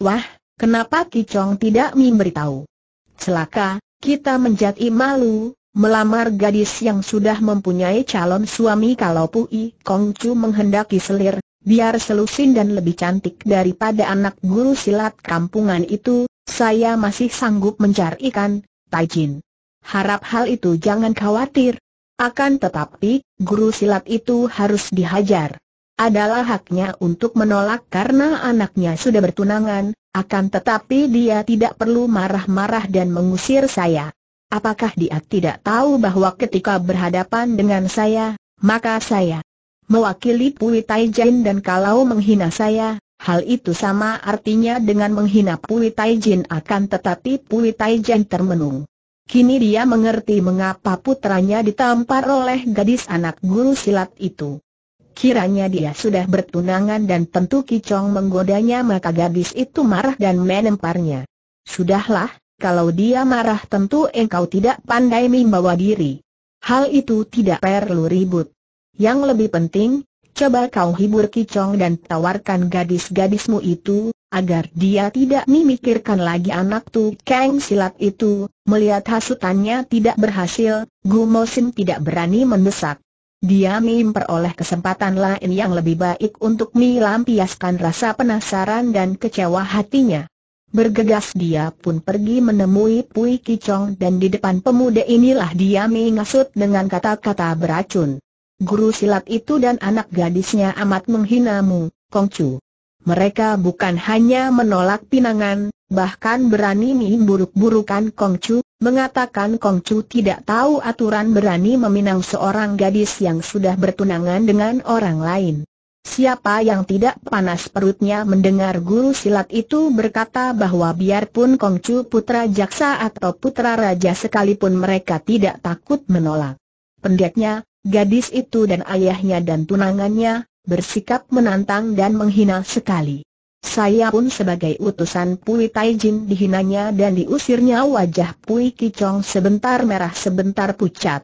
Wah, kenapa Kichong tidak memberitahu? Celaka. Kita menjadi malu, melamar gadis yang sudah mempunyai calon suami. Kalau Pui Kongcu menghendaki selir, biar selusin dan lebih cantik daripada anak guru silat kampungan itu, saya masih sanggup mencarikan, Taijin. Harap hal itu jangan khawatir. Akan tetapi, guru silat itu harus dihajar. Adalah haknya untuk menolak karena anaknya sudah bertunangan. Akan tetapi dia tidak perlu marah-marah dan mengusir saya. Apakah dia tidak tahu bahwa ketika berhadapan dengan saya, maka saya mewakili Pui Taijin dan kalau menghina saya, hal itu sama artinya dengan menghina Pui Taijin. Akan tetapi Pui Taijin termenung. Kini dia mengerti mengapa putranya ditampar oleh gadis anak guru silat itu. Kiranya dia sudah bertunangan dan tentu Kichong menggodanya maka gadis itu marah dan menemparnya. Sudahlah, kalau dia marah tentu engkau tidak pandai membawa diri. Hal itu tidak perlu ribut. Yang lebih penting, coba kau hibur Kichong dan tawarkan gadis-gadismu itu, agar dia tidak memikirkan lagi anak tukang silat itu. Melihat hasutannya tidak berhasil, Gu Mo Sim tidak berani mendesak. Dia memperoleh kesempatan lain yang lebih baik untuk melampiaskan rasa penasaran dan kecewa hatinya. Bergegas dia pun pergi menemui Pui Kichong dan di depan pemuda inilah dia mengasut dengan kata-kata beracun. Guru silat itu dan anak gadisnya amat menghinamu, Kongcu. Mereka bukan hanya menolak pinangan, bahkan berani memburuk-burukan Kongcu, mengatakan Kongcu tidak tahu aturan berani meminang seorang gadis yang sudah bertunangan dengan orang lain. Siapa yang tidak panas perutnya mendengar guru silat itu berkata bahwa biarpun Kongcu putra jaksa atau putra raja sekalipun mereka tidak takut menolak. Pendeknya, gadis itu dan ayahnya dan tunangannya bersikap menantang dan menghina sekali. Saya pun sebagai utusan Pui Taijin dihinanya dan diusirnya. Wajah Pui Kichong sebentar merah sebentar pucat.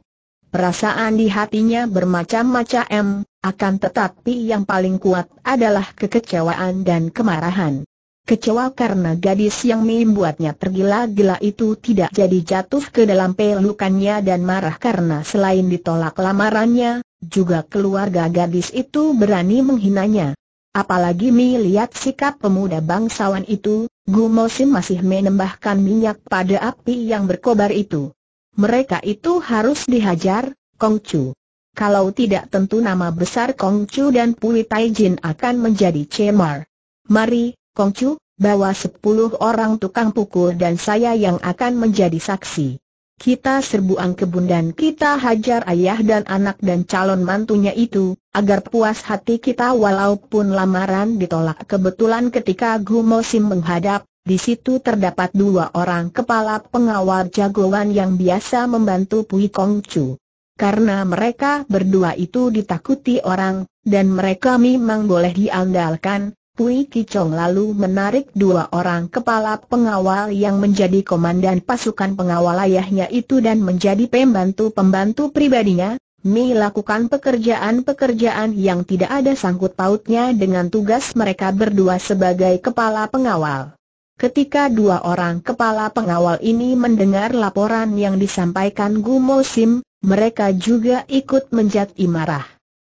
Perasaan di hatinya bermacam-macam, akan tetapi yang paling kuat adalah kekecewaan dan kemarahan. Kecewa karena gadis yang membuatnya tergila-gila itu tidak jadi jatuh ke dalam pelukannya, dan marah karena selain ditolak lamarannya, juga keluarga gadis itu berani menghinanya. Apalagi melihat sikap pemuda bangsawan itu, Gu Mo Sim masih menambahkan minyak pada api yang berkobar itu. Mereka itu harus dihajar, Kongcu. Kalau tidak tentu nama besar Kongcu dan Pui Taijin akan menjadi cemar. Mari, Kongcu, bawa sepuluh orang tukang pukul dan saya yang akan menjadi saksi. Kita serbu Angkebun dan kita hajar ayah dan anak dan calon mantunya itu, agar puas hati kita walaupun lamaran ditolak. Kebetulan ketika Gu Mo Sim menghadap, di situ terdapat dua orang kepala pengawal jagoan yang biasa membantu Pui Kongcu. Karena mereka berdua itu ditakuti orang, dan mereka memang boleh diandalkan, Pui Kichong lalu menarik dua orang kepala pengawal yang menjadi komandan pasukan pengawal ayahnya itu dan menjadi pembantu-pembantu pribadinya, melakukan pekerjaan-pekerjaan yang tidak ada sangkut pautnya dengan tugas mereka berdua sebagai kepala pengawal. Ketika dua orang kepala pengawal ini mendengar laporan yang disampaikan Gu Mo Sim, mereka juga ikut menjadi marah.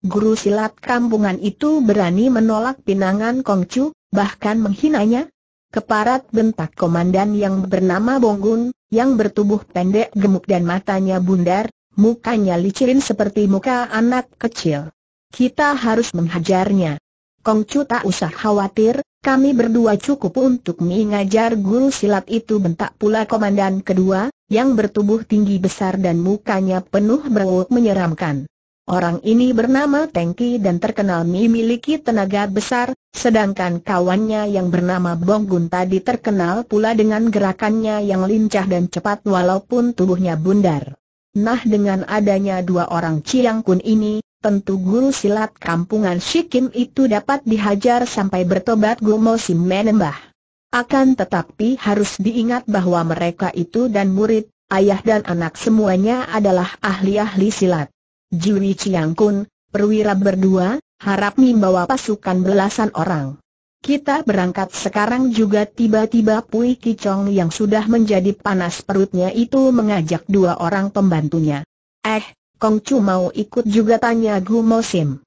Guru silat kampungan itu berani menolak pinangan Kongcu, bahkan menghinanya. Keparat, bentak komandan yang bernama Bong Gun, yang bertubuh pendek gemuk dan matanya bundar, mukanya licin seperti muka anak kecil. Kita harus menghajarnya. Kongcu tak usah khawatir, kami berdua cukup untuk mengajar guru silat itu, bentak pula komandan kedua, yang bertubuh tinggi besar dan mukanya penuh berwuk menyeramkan. Orang ini bernama Teng Kui dan terkenal memiliki tenaga besar, sedangkan kawannya yang bernama Bong Gun tadi terkenal pula dengan gerakannya yang lincah dan cepat walaupun tubuhnya bundar. Nah, dengan adanya dua orang Ciang Kun ini, tentu guru silat kampungan Si Kim itu dapat dihajar sampai bertobat. Gu Mo Sim menambah. Akan tetapi harus diingat bahwa mereka itu dan murid, ayah dan anak semuanya adalah ahli-ahli silat. Juri Ciang Kun, perwira berdua, harap membawa pasukan belasan orang. Kita berangkat sekarang juga. Tiba-tiba Pui Kichong yang sudah menjadi panas perutnya itu mengajak dua orang pembantunya. Eh, Kongcu mau ikut juga, tanya Gu Mo Sim.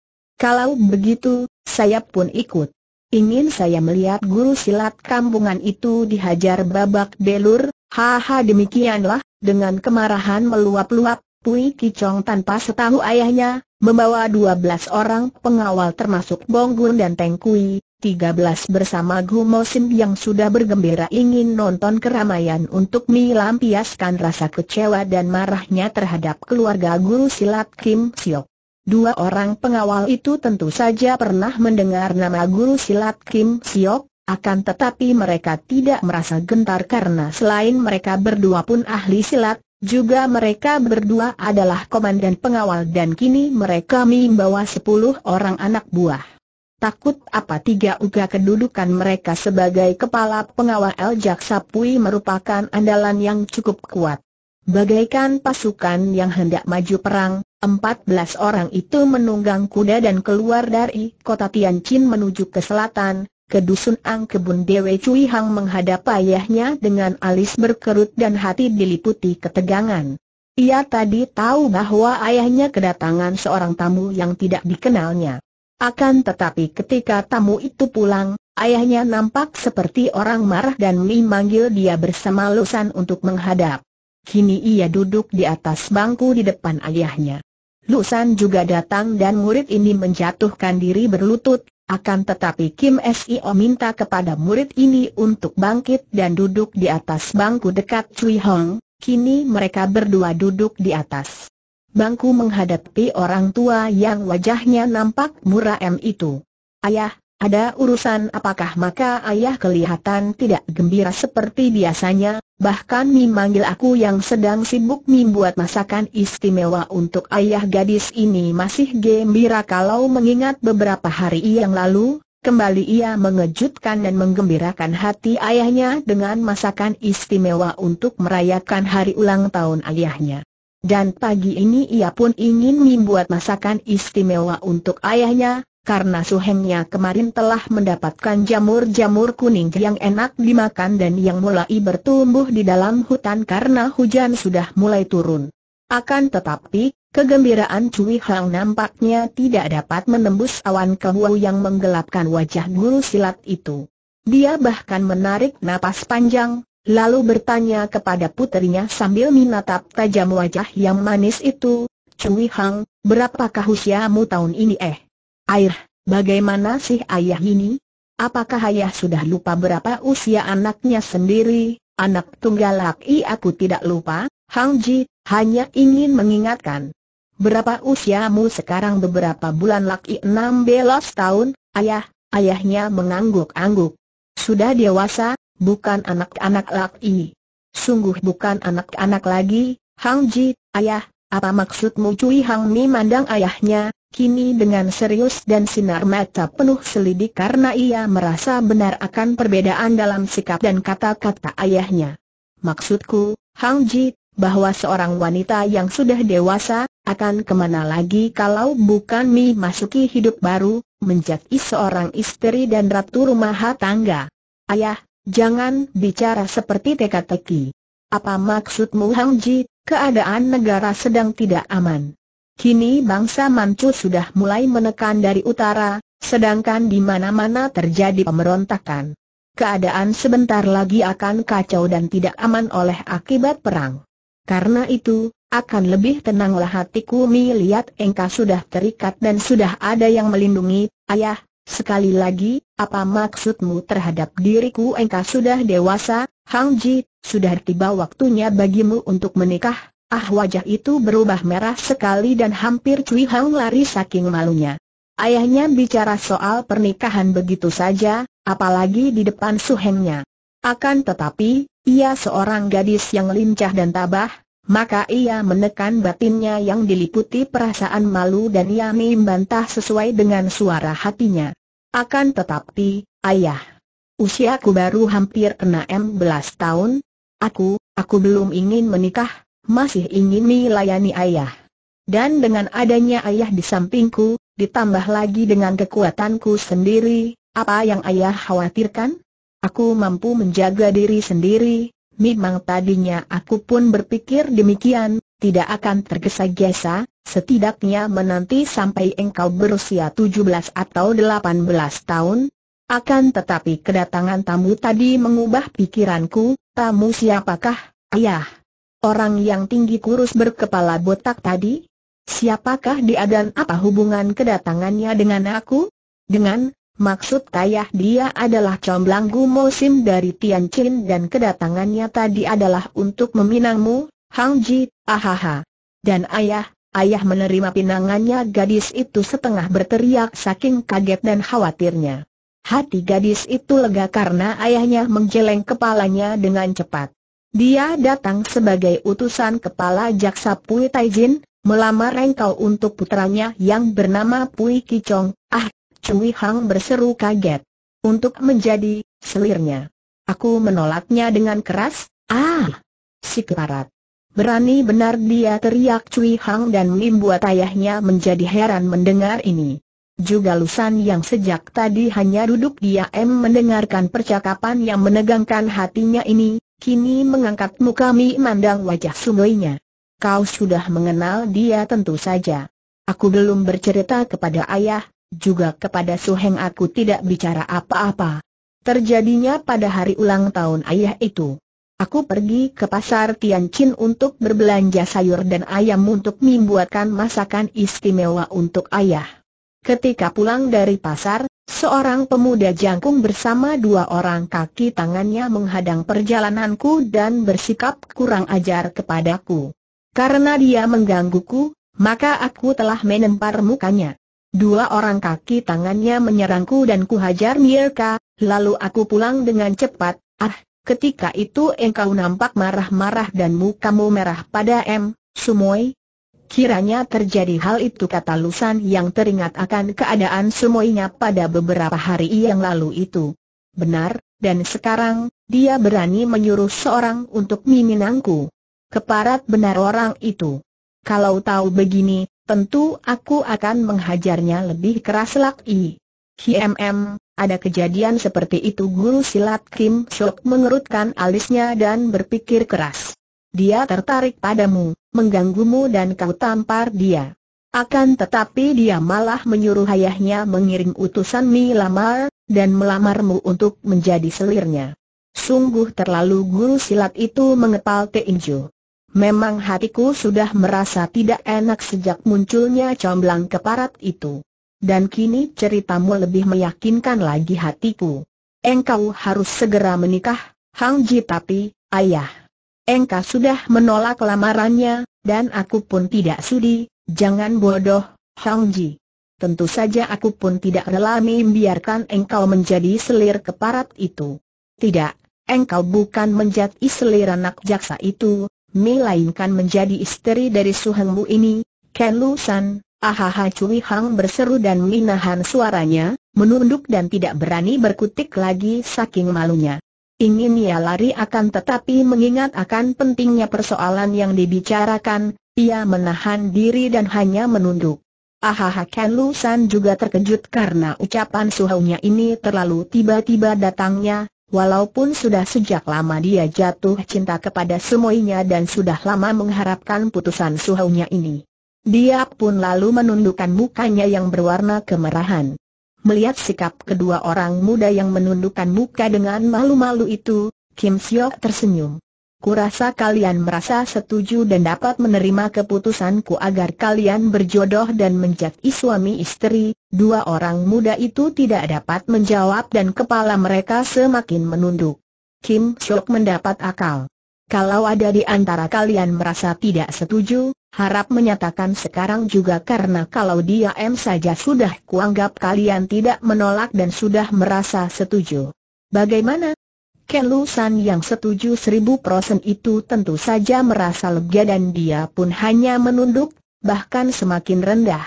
Kalau begitu, saya pun ikut. Ingin saya melihat guru silat kampungan itu dihajar babak belur. Haha, demikianlah. Dengan kemarahan meluap-luap, Pui Kichong tanpa setahu ayahnya, membawa dua belas orang pengawal termasuk Bong Gun dan Teng Kui, tiga belas bersama Gu Mo Sim yang sudah bergembira ingin nonton keramaian untuk melampiaskan rasa kecewa dan marahnya terhadap keluarga guru silat Kim Siok. Dua orang pengawal itu tentu saja pernah mendengar nama guru silat Kim Siok, akan tetapi mereka tidak merasa gentar karena selain mereka berdua pun ahli silat, juga mereka berdua adalah komandan pengawal dan kini mereka membawa sepuluh orang anak buah. Takut apa tiga uga kedudukan mereka sebagai kepala pengawal jaksa Pui merupakan andalan yang cukup kuat. Bagaikan pasukan yang hendak maju perang, empat belas orang itu menunggang kuda dan keluar dari kota Tianjin menuju ke selatan, ke dusun Angkebun. Dewi Cui Hang menghadap ayahnya dengan alis berkerut dan hati diliputi ketegangan. Ia tadi tahu bahwa ayahnya kedatangan seorang tamu yang tidak dikenalnya. Akan tetapi ketika tamu itu pulang, ayahnya nampak seperti orang marah dan memanggil dia bersama Lu San untuk menghadap. Kini ia duduk di atas bangku di depan ayahnya. Lu San juga datang dan murid ini menjatuhkan diri berlutut. Akan tetapi Kim Sio minta kepada murid ini untuk bangkit dan duduk di atas bangku dekat Cui Hong. Kini mereka berdua duduk di atas bangku menghadapi orang tua yang wajahnya nampak muram itu. "Ayah, ada urusan apakah?" Maka ayah kelihatan tidak gembira seperti biasanya, bahkan Mi manggil aku yang sedang sibuk. Mi buat masakan istimewa untuk ayah. Gadis ini masih gembira kalau mengingat beberapa hari yang lalu, kembali ia mengejutkan dan menggembirakan hati ayahnya dengan masakan istimewa untuk merayakan hari ulang tahun ayahnya. Dan pagi ini ia pun ingin Mi buat masakan istimewa untuk ayahnya, karena suhengnya kemarin telah mendapatkan jamur-jamur kuning yang enak dimakan dan yang mulai bertumbuh di dalam hutan karena hujan sudah mulai turun. Akan tetapi, kegembiraan Cui Hang nampaknya tidak dapat menembus awan kehuhu yang menggelapkan wajah guru silat itu. Dia bahkan menarik napas panjang, lalu bertanya kepada puterinya sambil menatap tajam wajah yang manis itu, "Cui Hang, berapakah usiamu tahun ini eh? Air, bagaimana sih ayah ini? Apakah ayah sudah lupa berapa usia anaknya sendiri, anak tunggal laki aku?" "Tidak lupa, Hang Ji, hanya ingin mengingatkan." "Berapa usiamu sekarang?" "Beberapa bulan lagi enam belas tahun, ayah." Ayahnya mengangguk-angguk. "Sudah dewasa, bukan anak-anak laki." "Sungguh bukan anak-anak lagi, Hang Ji." "Ayah, apa maksudmu?" Cui Hang memandang ayahnya, kini dengan serius dan sinar mata penuh selidik karena ia merasa benar akan perbedaan dalam sikap dan kata-kata ayahnya. "Maksudku, Hang Ji, bahwa seorang wanita yang sudah dewasa, akan kemana lagi kalau bukan memasuki hidup baru, menjadi seorang istri dan ratu rumah tangga." "Ayah, jangan bicara seperti teka-teki." "Apa maksudmu Hang Ji?" "Keadaan negara sedang tidak aman. Kini bangsa Manchu sudah mulai menekan dari utara, sedangkan di mana-mana terjadi pemberontakan. Keadaan sebentar lagi akan kacau dan tidak aman oleh akibat perang. Karena itu, akan lebih tenanglah hatiku melihat engkau sudah terikat dan sudah ada yang melindungi." "Ayah, sekali lagi, apa maksudmu terhadap diriku?" "Engkau sudah dewasa, Hang Ji, sudah tiba waktunya bagimu untuk menikah." Ah, wajah itu berubah merah sekali dan hampir Cui Hang lari saking malunya. Ayahnya bicara soal pernikahan begitu saja, apalagi di depan suhengnya. Akan tetapi, ia seorang gadis yang lincah dan tabah, maka ia menekan batinnya yang diliputi perasaan malu dan ia membantah sesuai dengan suara hatinya. "Akan tetapi, ayah, usiaku baru hampir enam belas tahun. Aku, aku belum ingin menikah. Masih ingin melayani ayah. Dan dengan adanya ayah di sampingku, ditambah lagi dengan kekuatanku sendiri, apa yang ayah khawatirkan? Aku mampu menjaga diri sendiri." Memang tadinya aku pun berpikir demikian, tidak akan tergesa-gesa, setidaknya menanti sampai engkau berusia tujuh belas atau delapan belas tahun. Akan tetapi kedatangan tamu tadi mengubah pikiranku. "Tamu siapakah, ayah? Orang yang tinggi kurus berkepala botak tadi? Siapakah dia dan apa hubungan kedatangannya dengan aku?" "Dengan, maksud ayah dia adalah comblang Gu Mo Sim dari Tianjin dan kedatangannya tadi adalah untuk meminangmu, Hang Ji." "Ahaha. Dan ayah, ayah menerima pinangannya?" Gadis itu setengah berteriak saking kaget dan khawatirnya. Hati gadis itu lega karena ayahnya menggeleng kepalanya dengan cepat. "Dia datang sebagai utusan kepala jaksa Pui Taijin, melamar engkau untuk putranya yang bernama Pui Kichong." "Ah!" Cui Hang berseru kaget. "Untuk menjadi," selirnya. "Aku menolaknya dengan keras." "Ah! Si kelarat. Berani benar dia!" teriak Cui Hang dan membuat ayahnya menjadi heran mendengar ini. Juga Lu San yang sejak tadi hanya duduk diam mendengarkan percakapan yang menegangkan hatinya ini, kini mengangkat muka memandang wajah sungguhnya. "Kau sudah mengenal dia?" "Tentu saja. Aku belum bercerita kepada ayah, juga kepada suheng aku tidak bicara apa-apa. Terjadinya pada hari ulang tahun ayah itu. Aku pergi ke pasar Tianjin untuk berbelanja sayur dan ayam untuk membuatkan masakan istimewa untuk ayah. Ketika pulang dari pasar, seorang pemuda jangkung bersama dua orang kaki tangannya menghadang perjalananku dan bersikap kurang ajar kepadaku. Karena dia menggangguku, maka aku telah menempar mukanya. Dua orang kaki tangannya menyerangku dan kuhajar mereka, lalu aku pulang dengan cepat. Ah, ketika itu engkau nampak marah-marah dan mukamu merah pada M. Sumoy. Kiranya terjadi hal itu, kata Lu San yang teringat akan keadaan Sumoynya pada beberapa hari yang lalu itu. Benar, dan sekarang, dia berani menyuruh seorang untuk meminangku. Keparat benar orang itu. Kalau tahu begini, tentu aku akan menghajarnya lebih keras lagi. Hmm, ada kejadian seperti itu. Guru silat Kim Siok mengerutkan alisnya dan berpikir keras. Dia tertarik padamu, mengganggumu dan kau tampar dia. Akan tetapi dia malah menyuruh ayahnya mengirim utusan melamar, dan melamarmu untuk menjadi selirnya. Sungguh terlalu. Guru silat itu mengepal Teinju. Memang hatiku sudah merasa tidak enak sejak munculnya comblang keparat itu. Dan kini ceritamu lebih meyakinkan lagi hatiku. Engkau harus segera menikah, Hang Ji, tapi, ayah, engkau sudah menolak lamarannya, dan aku pun tidak sudi. Jangan bodoh, Hang Ji. Tentu saja aku pun tidak rela membiarkan engkau menjadi selir keparat itu. Tidak. Engkau bukan menjadi selir anak jaksa itu, melainkan menjadi istri dari suhengmu ini, Ken Lu San. Ahaha, Cui Hang berseru dan menahan suaranya, menunduk dan tidak berani berkutik lagi saking malunya. Ingin ia lari akan tetapi mengingat akan pentingnya persoalan yang dibicarakan, ia menahan diri dan hanya menunduk. Ahaha, Ken Lu San juga terkejut karena ucapan suhengnya ini terlalu tiba-tiba datangnya. Walaupun sudah sejak lama dia jatuh cinta kepada Sumoynya dan sudah lama mengharapkan putusan suhaunya ini, dia pun lalu menundukkan mukanya yang berwarna kemerahan. Melihat sikap kedua orang muda yang menundukkan muka dengan malu-malu itu, Kim Siok tersenyum. Kurasa kalian merasa setuju dan dapat menerima keputusanku agar kalian berjodoh dan menjadi suami istri. Dua orang muda itu tidak dapat menjawab dan kepala mereka semakin menunduk. Kim Siok mendapat akal. Kalau ada di antara kalian merasa tidak setuju, harap menyatakan sekarang juga, karena kalau diam saja sudah kuanggap kalian tidak menolak dan sudah merasa setuju. Bagaimana? Ken Lu San yang setuju seribu persen itu tentu saja merasa lega dan dia pun hanya menunduk, bahkan semakin rendah.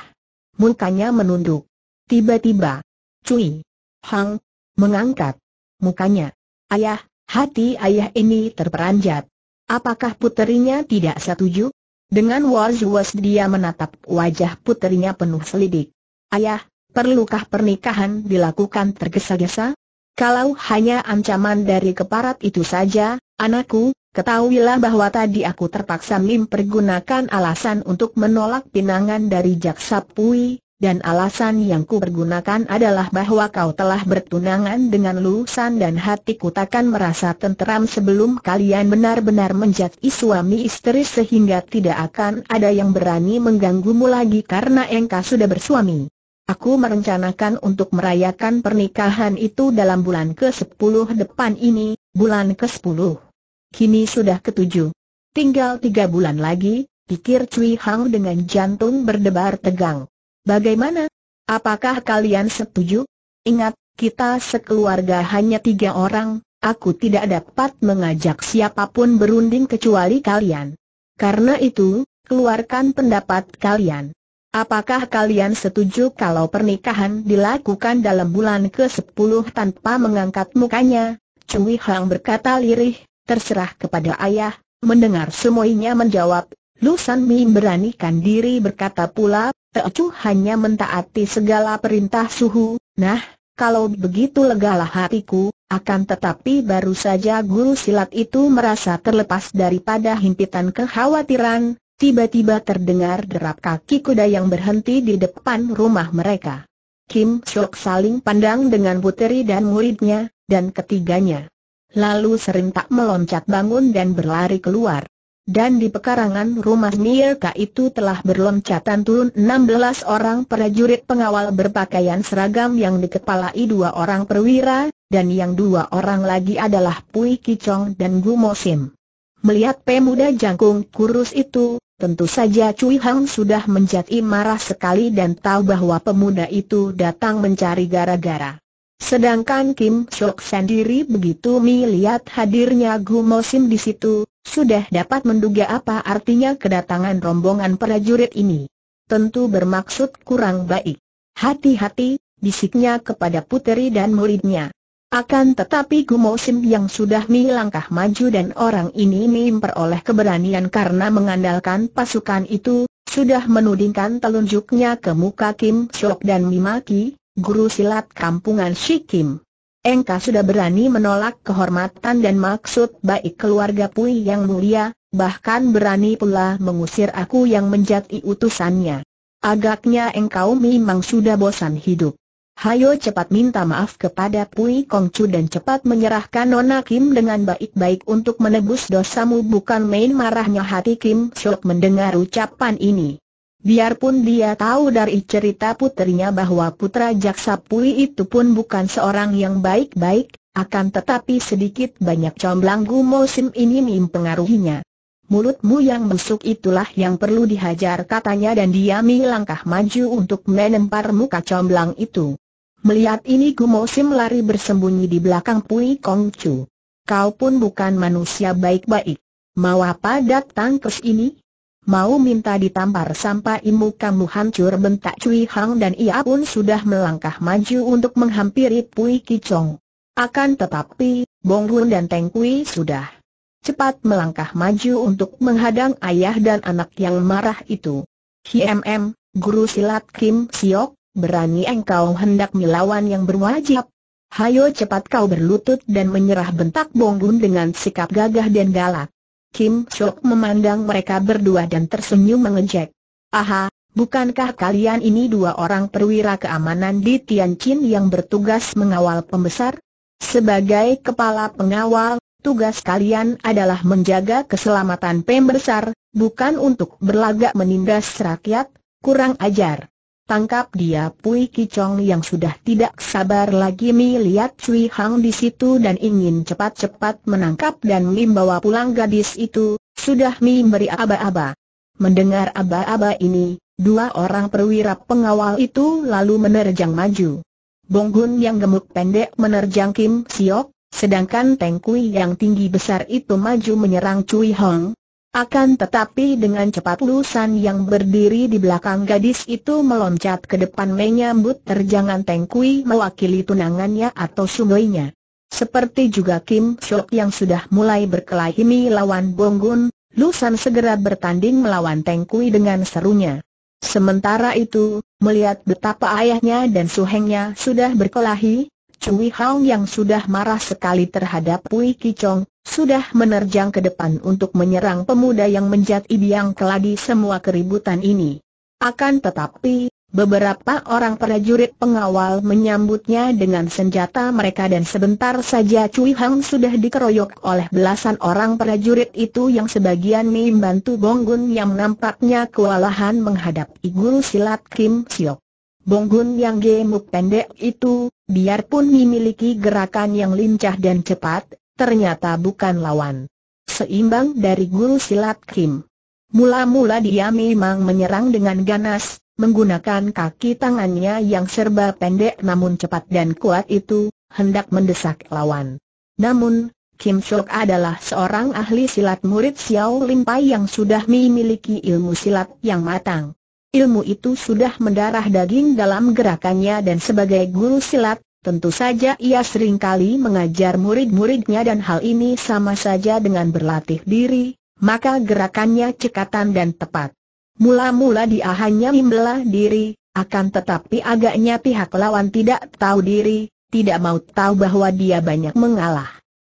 Mukanya menunduk. Tiba-tiba, Cui Hang mengangkat mukanya. Ayah, hati ayah ini terperanjat. Apakah puterinya tidak setuju? Dengan was-was dia menatap wajah puterinya penuh selidik. Ayah, perlukah pernikahan dilakukan tergesa-gesa? Kalau hanya ancaman dari keparat itu saja, anakku, ketahuilah bahwa tadi aku terpaksa mempergunakan alasan untuk menolak pinangan dari jaksa Pui, dan alasan yang ku pergunakan adalah bahwa kau telah bertunangan dengan Lu San dan hatiku takkan merasa tenteram sebelum kalian benar-benar menjadi suami istri, sehingga tidak akan ada yang berani mengganggumu lagi karena engkau sudah bersuami. Aku merencanakan untuk merayakan pernikahan itu dalam bulan kesepuluh depan ini, bulan kesepuluh. Kini sudah ketujuh. Tinggal tiga bulan lagi, pikir Cui Hang dengan jantung berdebar tegang. Bagaimana? Apakah kalian setuju? Ingat, kita sekeluarga hanya tiga orang, aku tidak dapat mengajak siapapun berunding kecuali kalian. Karena itu, keluarkan pendapat kalian. Apakah kalian setuju kalau pernikahan dilakukan dalam bulan kesepuluh? Tanpa mengangkat mukanya, Cui Hang berkata lirih, terserah kepada ayah. Mendengar semuanya menjawab, Lu San memberanikan diri berkata pula, Teocu hanya mentaati segala perintah suhu. Nah, kalau begitu legalah hatiku. Akan tetapi baru saja guru silat itu merasa terlepas daripada himpitan kekhawatiran, tiba-tiba terdengar derap kaki kuda yang berhenti di depan rumah mereka. Kim Siok saling pandang dengan puteri dan muridnya, dan ketiganya lalu serentak meloncat bangun dan berlari keluar. Dan di pekarangan rumah mereka itu telah berloncatan turun enam belas orang prajurit pengawal berpakaian seragam yang dikepalai dua orang perwira, dan yang dua orang lagi adalah Pui Kichong dan Gu Mo Sim. Melihat pemuda jangkung kurus itu, Tentu saja Cui Hang sudah menjadi marah sekali dan tahu bahwa pemuda itu datang mencari gara-gara. Sedangkan Kim Siok sendiri begitu melihat hadirnya Gu Mo Sim di situ, sudah dapat menduga apa artinya kedatangan rombongan prajurit ini. Tentu bermaksud kurang baik. Hati-hati, bisiknya kepada puteri dan muridnya. Akan tetapi Gu Mo Sim yang sudah mi langkah maju dan orang ini mi memperoleh keberanian karena mengandalkan pasukan itu, sudah menudingkan telunjuknya ke muka Kim Siok dan mimaki, "Guru silat kampungan si Kim, engkau sudah berani menolak kehormatan dan maksud baik keluarga Pui yang mulia, bahkan berani pula mengusir aku yang menjadi utusannya. Agaknya engkau memang sudah bosan hidup. Hayo cepat minta maaf kepada Pui Kongcu dan cepat menyerahkan Nona Kim dengan baik-baik untuk menebus dosamu." Bukan main marahnya hati Kim Siok mendengar ucapan ini. Biarpun dia tahu dari cerita puterinya bahwa putra jaksa Pui itu pun bukan seorang yang baik-baik, akan tetapi sedikit banyak comblang Gu Mo Sim ini mempengaruhinya. "Mulutmu yang busuk itulah yang perlu dihajar," katanya, dan dia melangkah maju untuk menempar muka comblang itu. Melihat ini Gu Mo Sim lari bersembunyi di belakang Pui Kongcu. "Kau pun bukan manusia baik-baik. Mau apa datang ke sini? Mau minta ditampar sampai imu kamu hancur?" bentak Cui Hang, dan ia pun sudah melangkah maju untuk menghampiri Pui Kichong. Akan tetapi, Bong Gun dan Teng Kui sudah cepat melangkah maju untuk menghadang ayah dan anak yang marah itu. "Hmm, guru silat Kim Siok, berani engkau hendak melawan yang berwajib. Hayo cepat kau berlutut dan menyerah," bentak Bong Gun dengan sikap gagah dan galak. Kim Siok memandang mereka berdua dan tersenyum mengejek. "Aha, bukankah kalian ini dua orang perwira keamanan di Tianjin yang bertugas mengawal pembesar? Sebagai kepala pengawal, tugas kalian adalah menjaga keselamatan pembesar, bukan untuk berlagak menindas rakyat. Kurang ajar!" Tangkap dia!" Pui Kichong yang sudah tidak sabar lagi melihat Cui Hang di situ dan ingin cepat-cepat menangkap dan membawa pulang gadis itu, sudah memberi aba-aba. Mendengar aba-aba ini, dua orang perwira pengawal itu lalu menerjang maju. Bong Gun yang gemuk pendek menerjang Kim Siok, sedangkan Teng Kui yang tinggi besar itu maju menyerang Cui Hang. Akan tetapi dengan cepat Lu San yang berdiri di belakang gadis itu meloncat ke depan menyambut terjangan Teng Kui mewakili tunangannya atau sungoinya. Seperti juga Kim Siok yang sudah mulai berkelahi melawan Bong Gun, Lu San segera bertanding melawan Teng Kui dengan serunya. Sementara itu, melihat betapa ayahnya dan suhengnya sudah berkelahi, Cui Hang yang sudah marah sekali terhadap Pui Kichong, sudah menerjang ke depan untuk menyerang pemuda yang menjadi biang keladi semua keributan ini. Akan tetapi, beberapa orang prajurit pengawal menyambutnya dengan senjata mereka dan sebentar saja Cui Hang sudah dikeroyok oleh belasan orang prajurit itu yang sebagian membantu Bong Gun yang nampaknya kewalahan menghadapi guru silat Kim Siok. Bong Gun yang gemuk pendek itu, biarpun memiliki gerakan yang lincah dan cepat, ternyata bukan lawan seimbang dari guru silat Kim. Mula-mula dia memang menyerang dengan ganas, menggunakan kaki tangannya yang serba pendek namun cepat dan kuat itu, hendak mendesak lawan. Namun, Kim Siok adalah seorang ahli silat murid Xiao Lim Pai yang sudah memiliki ilmu silat yang matang. Ilmu itu sudah mendarah daging dalam gerakannya dan sebagai guru silat, tentu saja ia seringkali mengajar murid-muridnya dan hal ini sama saja dengan berlatih diri, maka gerakannya cekatan dan tepat. Mula-mula dia hanya membela diri, akan tetapi agaknya pihak lawan tidak tahu diri, tidak mau tahu bahwa dia banyak mengalah.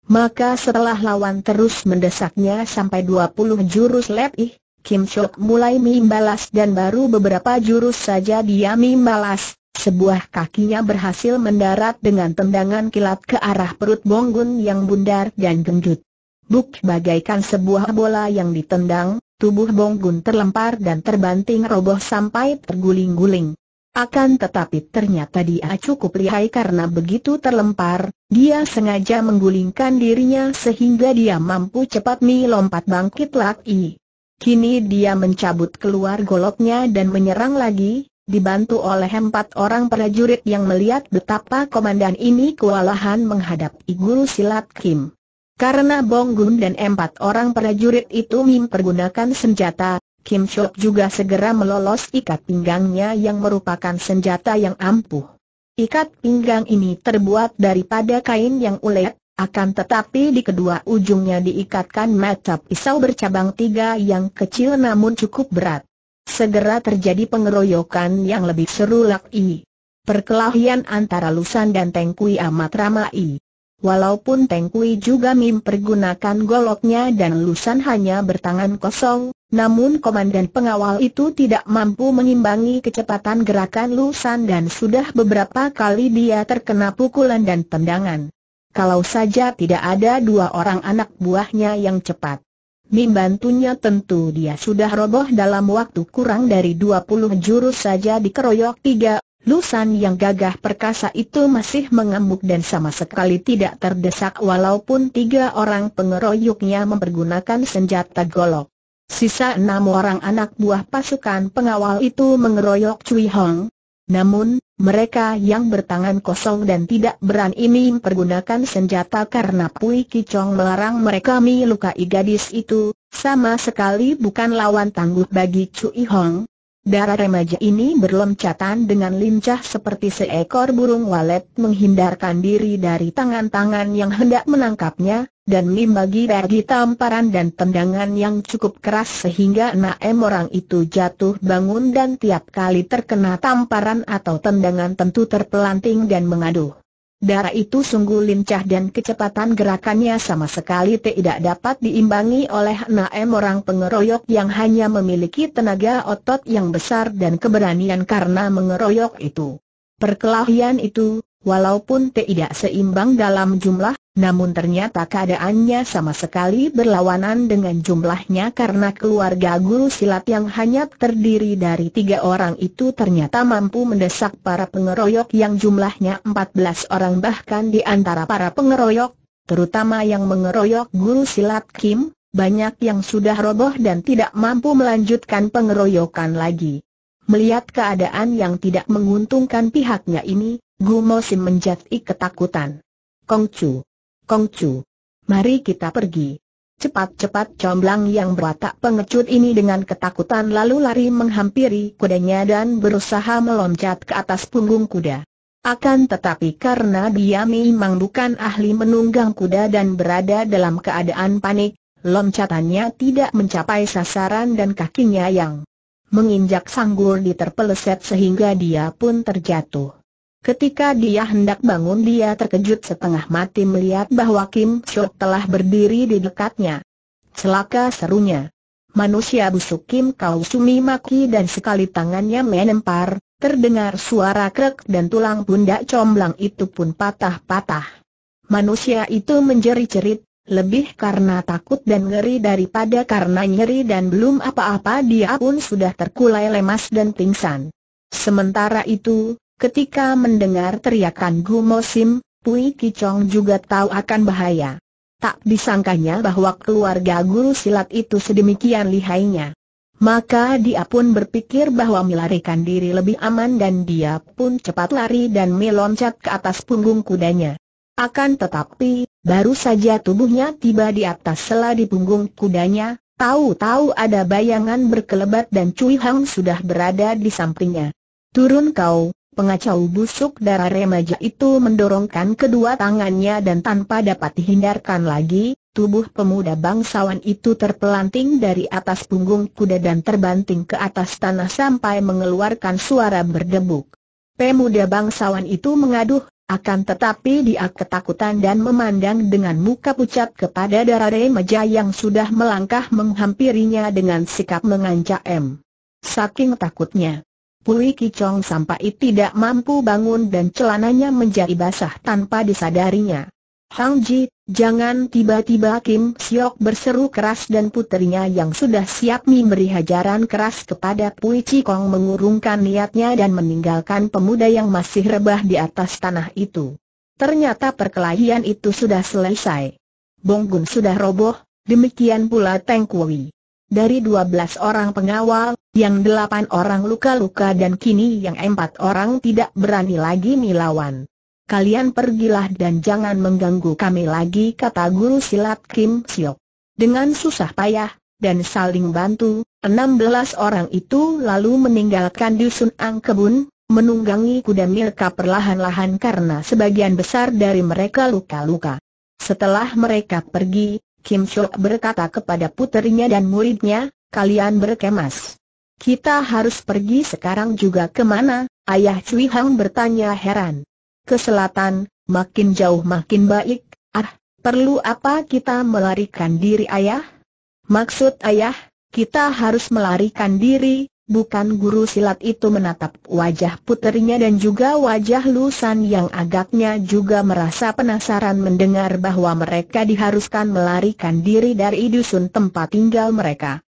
Maka setelah lawan terus mendesaknya sampai dua puluh jurus letih, Kim Siok mulai membalas dan baru beberapa jurus saja dia membalas. Sebuah kakinya berhasil mendarat dengan tendangan kilat ke arah perut Bong Gun yang bundar dan gendut. Buk! Bagaikan sebuah bola yang ditendang, tubuh Bong Gun terlempar dan terbanting roboh sampai terguling-guling. Akan tetapi ternyata dia cukup lihai karena begitu terlempar, dia sengaja menggulingkan dirinya sehingga dia mampu cepat melompat bangkit lagi. Kini dia mencabut keluar goloknya dan menyerang lagi, dibantu oleh empat orang prajurit yang melihat betapa komandan ini kewalahan menghadapi guru silat Kim. Karena Bong Gun dan empat orang prajurit itu mempergunakan senjata, Kim Siok juga segera melolos ikat pinggangnya yang merupakan senjata yang ampuh. Ikat pinggang ini terbuat daripada kain yang ulet, akan tetapi di kedua ujungnya diikatkan mata pisau bercabang tiga yang kecil namun cukup berat. Segera terjadi pengeroyokan yang lebih seru lagi. Perkelahian antara Lu San dan Teng Kui amat ramai. Walaupun Teng Kui juga mempergunakan goloknya dan Lu San hanya bertangan kosong, namun komandan pengawal itu tidak mampu mengimbangi kecepatan gerakan Lu San dan sudah beberapa kali dia terkena pukulan dan tendangan. Kalau saja tidak ada dua orang anak buahnya yang cepat membantunya, tentu dia sudah roboh dalam waktu kurang dari dua puluh jurus saja dikeroyok tiga. Lu San yang gagah perkasa itu masih mengamuk dan sama sekali tidak terdesak walaupun tiga orang pengeroyoknya mempergunakan senjata golok. Sisa enam orang anak buah pasukan pengawal itu mengeroyok Cui Hang. Namun, mereka yang bertangan kosong dan tidak berani mempergunakan senjata karena Pui Kichong melarang mereka melukai gadis itu, sama sekali bukan lawan tangguh bagi Cui Hang. Darah remaja ini berloncatan dengan lincah seperti seekor burung walet menghindarkan diri dari tangan-tangan yang hendak menangkapnya, dan membagi-bagi tamparan dan tendangan yang cukup keras sehingga enam orang itu jatuh bangun dan tiap kali terkena tamparan atau tendangan tentu terpelanting dan mengaduh. Darah itu sungguh lincah dan kecepatan gerakannya sama sekali tidak dapat diimbangi oleh enam orang pengeroyok yang hanya memiliki tenaga otot yang besar dan keberanian karena mengeroyok itu. Perkelahian itu, walaupun tidak seimbang dalam jumlah, namun ternyata keadaannya sama sekali berlawanan dengan jumlahnya karena keluarga guru silat yang hanya terdiri dari tiga orang itu ternyata mampu mendesak para pengeroyok yang jumlahnya empat belas orang. Bahkan di antara para pengeroyok, terutama yang mengeroyok guru silat Kim, banyak yang sudah roboh dan tidak mampu melanjutkan pengeroyokan lagi. Melihat keadaan yang tidak menguntungkan pihaknya ini, Gu Mo Sim menjadi ketakutan. Kongcu, Kongcu, mari kita pergi. Cepat-cepat comblang yang berwatak pengecut ini dengan ketakutan lalu lari menghampiri kudanya dan berusaha meloncat ke atas punggung kuda. Akan tetapi karena dia memang bukan ahli menunggang kuda dan berada dalam keadaan panik, loncatannya tidak mencapai sasaran dan kakinya yang menginjak sanggul diterpeleset sehingga dia pun terjatuh. Ketika dia hendak bangun, dia terkejut setengah mati melihat bahwa Kim Siok telah berdiri di dekatnya. Celaka, serunya. Manusia busuk Kim, kau sumi maki, dan sekali tangannya menempar, terdengar suara krek dan tulang pundak comblang itu pun patah-patah. Manusia itu menjerit-jerit, lebih karena takut dan ngeri daripada karena nyeri, dan belum apa-apa dia pun sudah terkulai lemas dan pingsan. Sementara itu, ketika mendengar teriakan Gu Mo Sim, Pui Kichong juga tahu akan bahaya. Tak disangkanya bahwa keluarga guru silat itu sedemikian lihainya. Maka dia pun berpikir bahwa melarikan diri lebih aman dan dia pun cepat lari dan meloncat ke atas punggung kudanya. Akan tetapi, baru saja tubuhnya tiba di atas sela di punggung kudanya, tahu-tahu ada bayangan berkelebat dan Cui Hang sudah berada di sampingnya. "Turun kau, pengacau busuk!" Darah remaja itu mendorongkan kedua tangannya dan tanpa dapat dihindarkan lagi, tubuh pemuda bangsawan itu terpelanting dari atas punggung kuda dan terbanting ke atas tanah sampai mengeluarkan suara berdebuk. Pemuda bangsawan itu mengaduh, akan tetapi dia ketakutan dan memandang dengan muka pucat kepada darah remaja yang sudah melangkah menghampirinya dengan sikap mengancam. Saking takutnya, Pui Kichong sampai tidak mampu bangun dan celananya menjadi basah tanpa disadarinya. "Hang Ji, jangan!" Tiba-tiba Kim Siok berseru keras dan puterinya yang sudah siap memberi hajaran keras kepada Pui Kichong mengurungkan niatnya dan meninggalkan pemuda yang masih rebah di atas tanah itu. Ternyata perkelahian itu sudah selesai. Bong Gun sudah roboh, demikian pula Teng Kui. Dari dua belas orang pengawal, yang delapan orang luka-luka dan kini yang empat orang tidak berani lagi melawan. Kalian pergilah dan jangan mengganggu kami lagi, kata guru silat Kim Siok. Dengan susah payah, dan saling bantu, enam belas orang itu lalu meninggalkan dusun Angkebun, menunggangi kuda mereka perlahan-lahan karena sebagian besar dari mereka luka-luka. Setelah mereka pergi, Kim Siok berkata kepada puterinya dan muridnya, kalian berkemas. Kita harus pergi sekarang juga. Kemana? Ayah Cui Hang bertanya heran. Ke selatan, makin jauh makin baik. Ah, perlu apa kita melarikan diri ayah? Maksud ayah, kita harus melarikan diri, bukan? Guru silat itu menatap wajah puterinya dan juga wajah Lu San yang agaknya juga merasa penasaran mendengar bahwa mereka diharuskan melarikan diri dari dusun tempat tinggal mereka.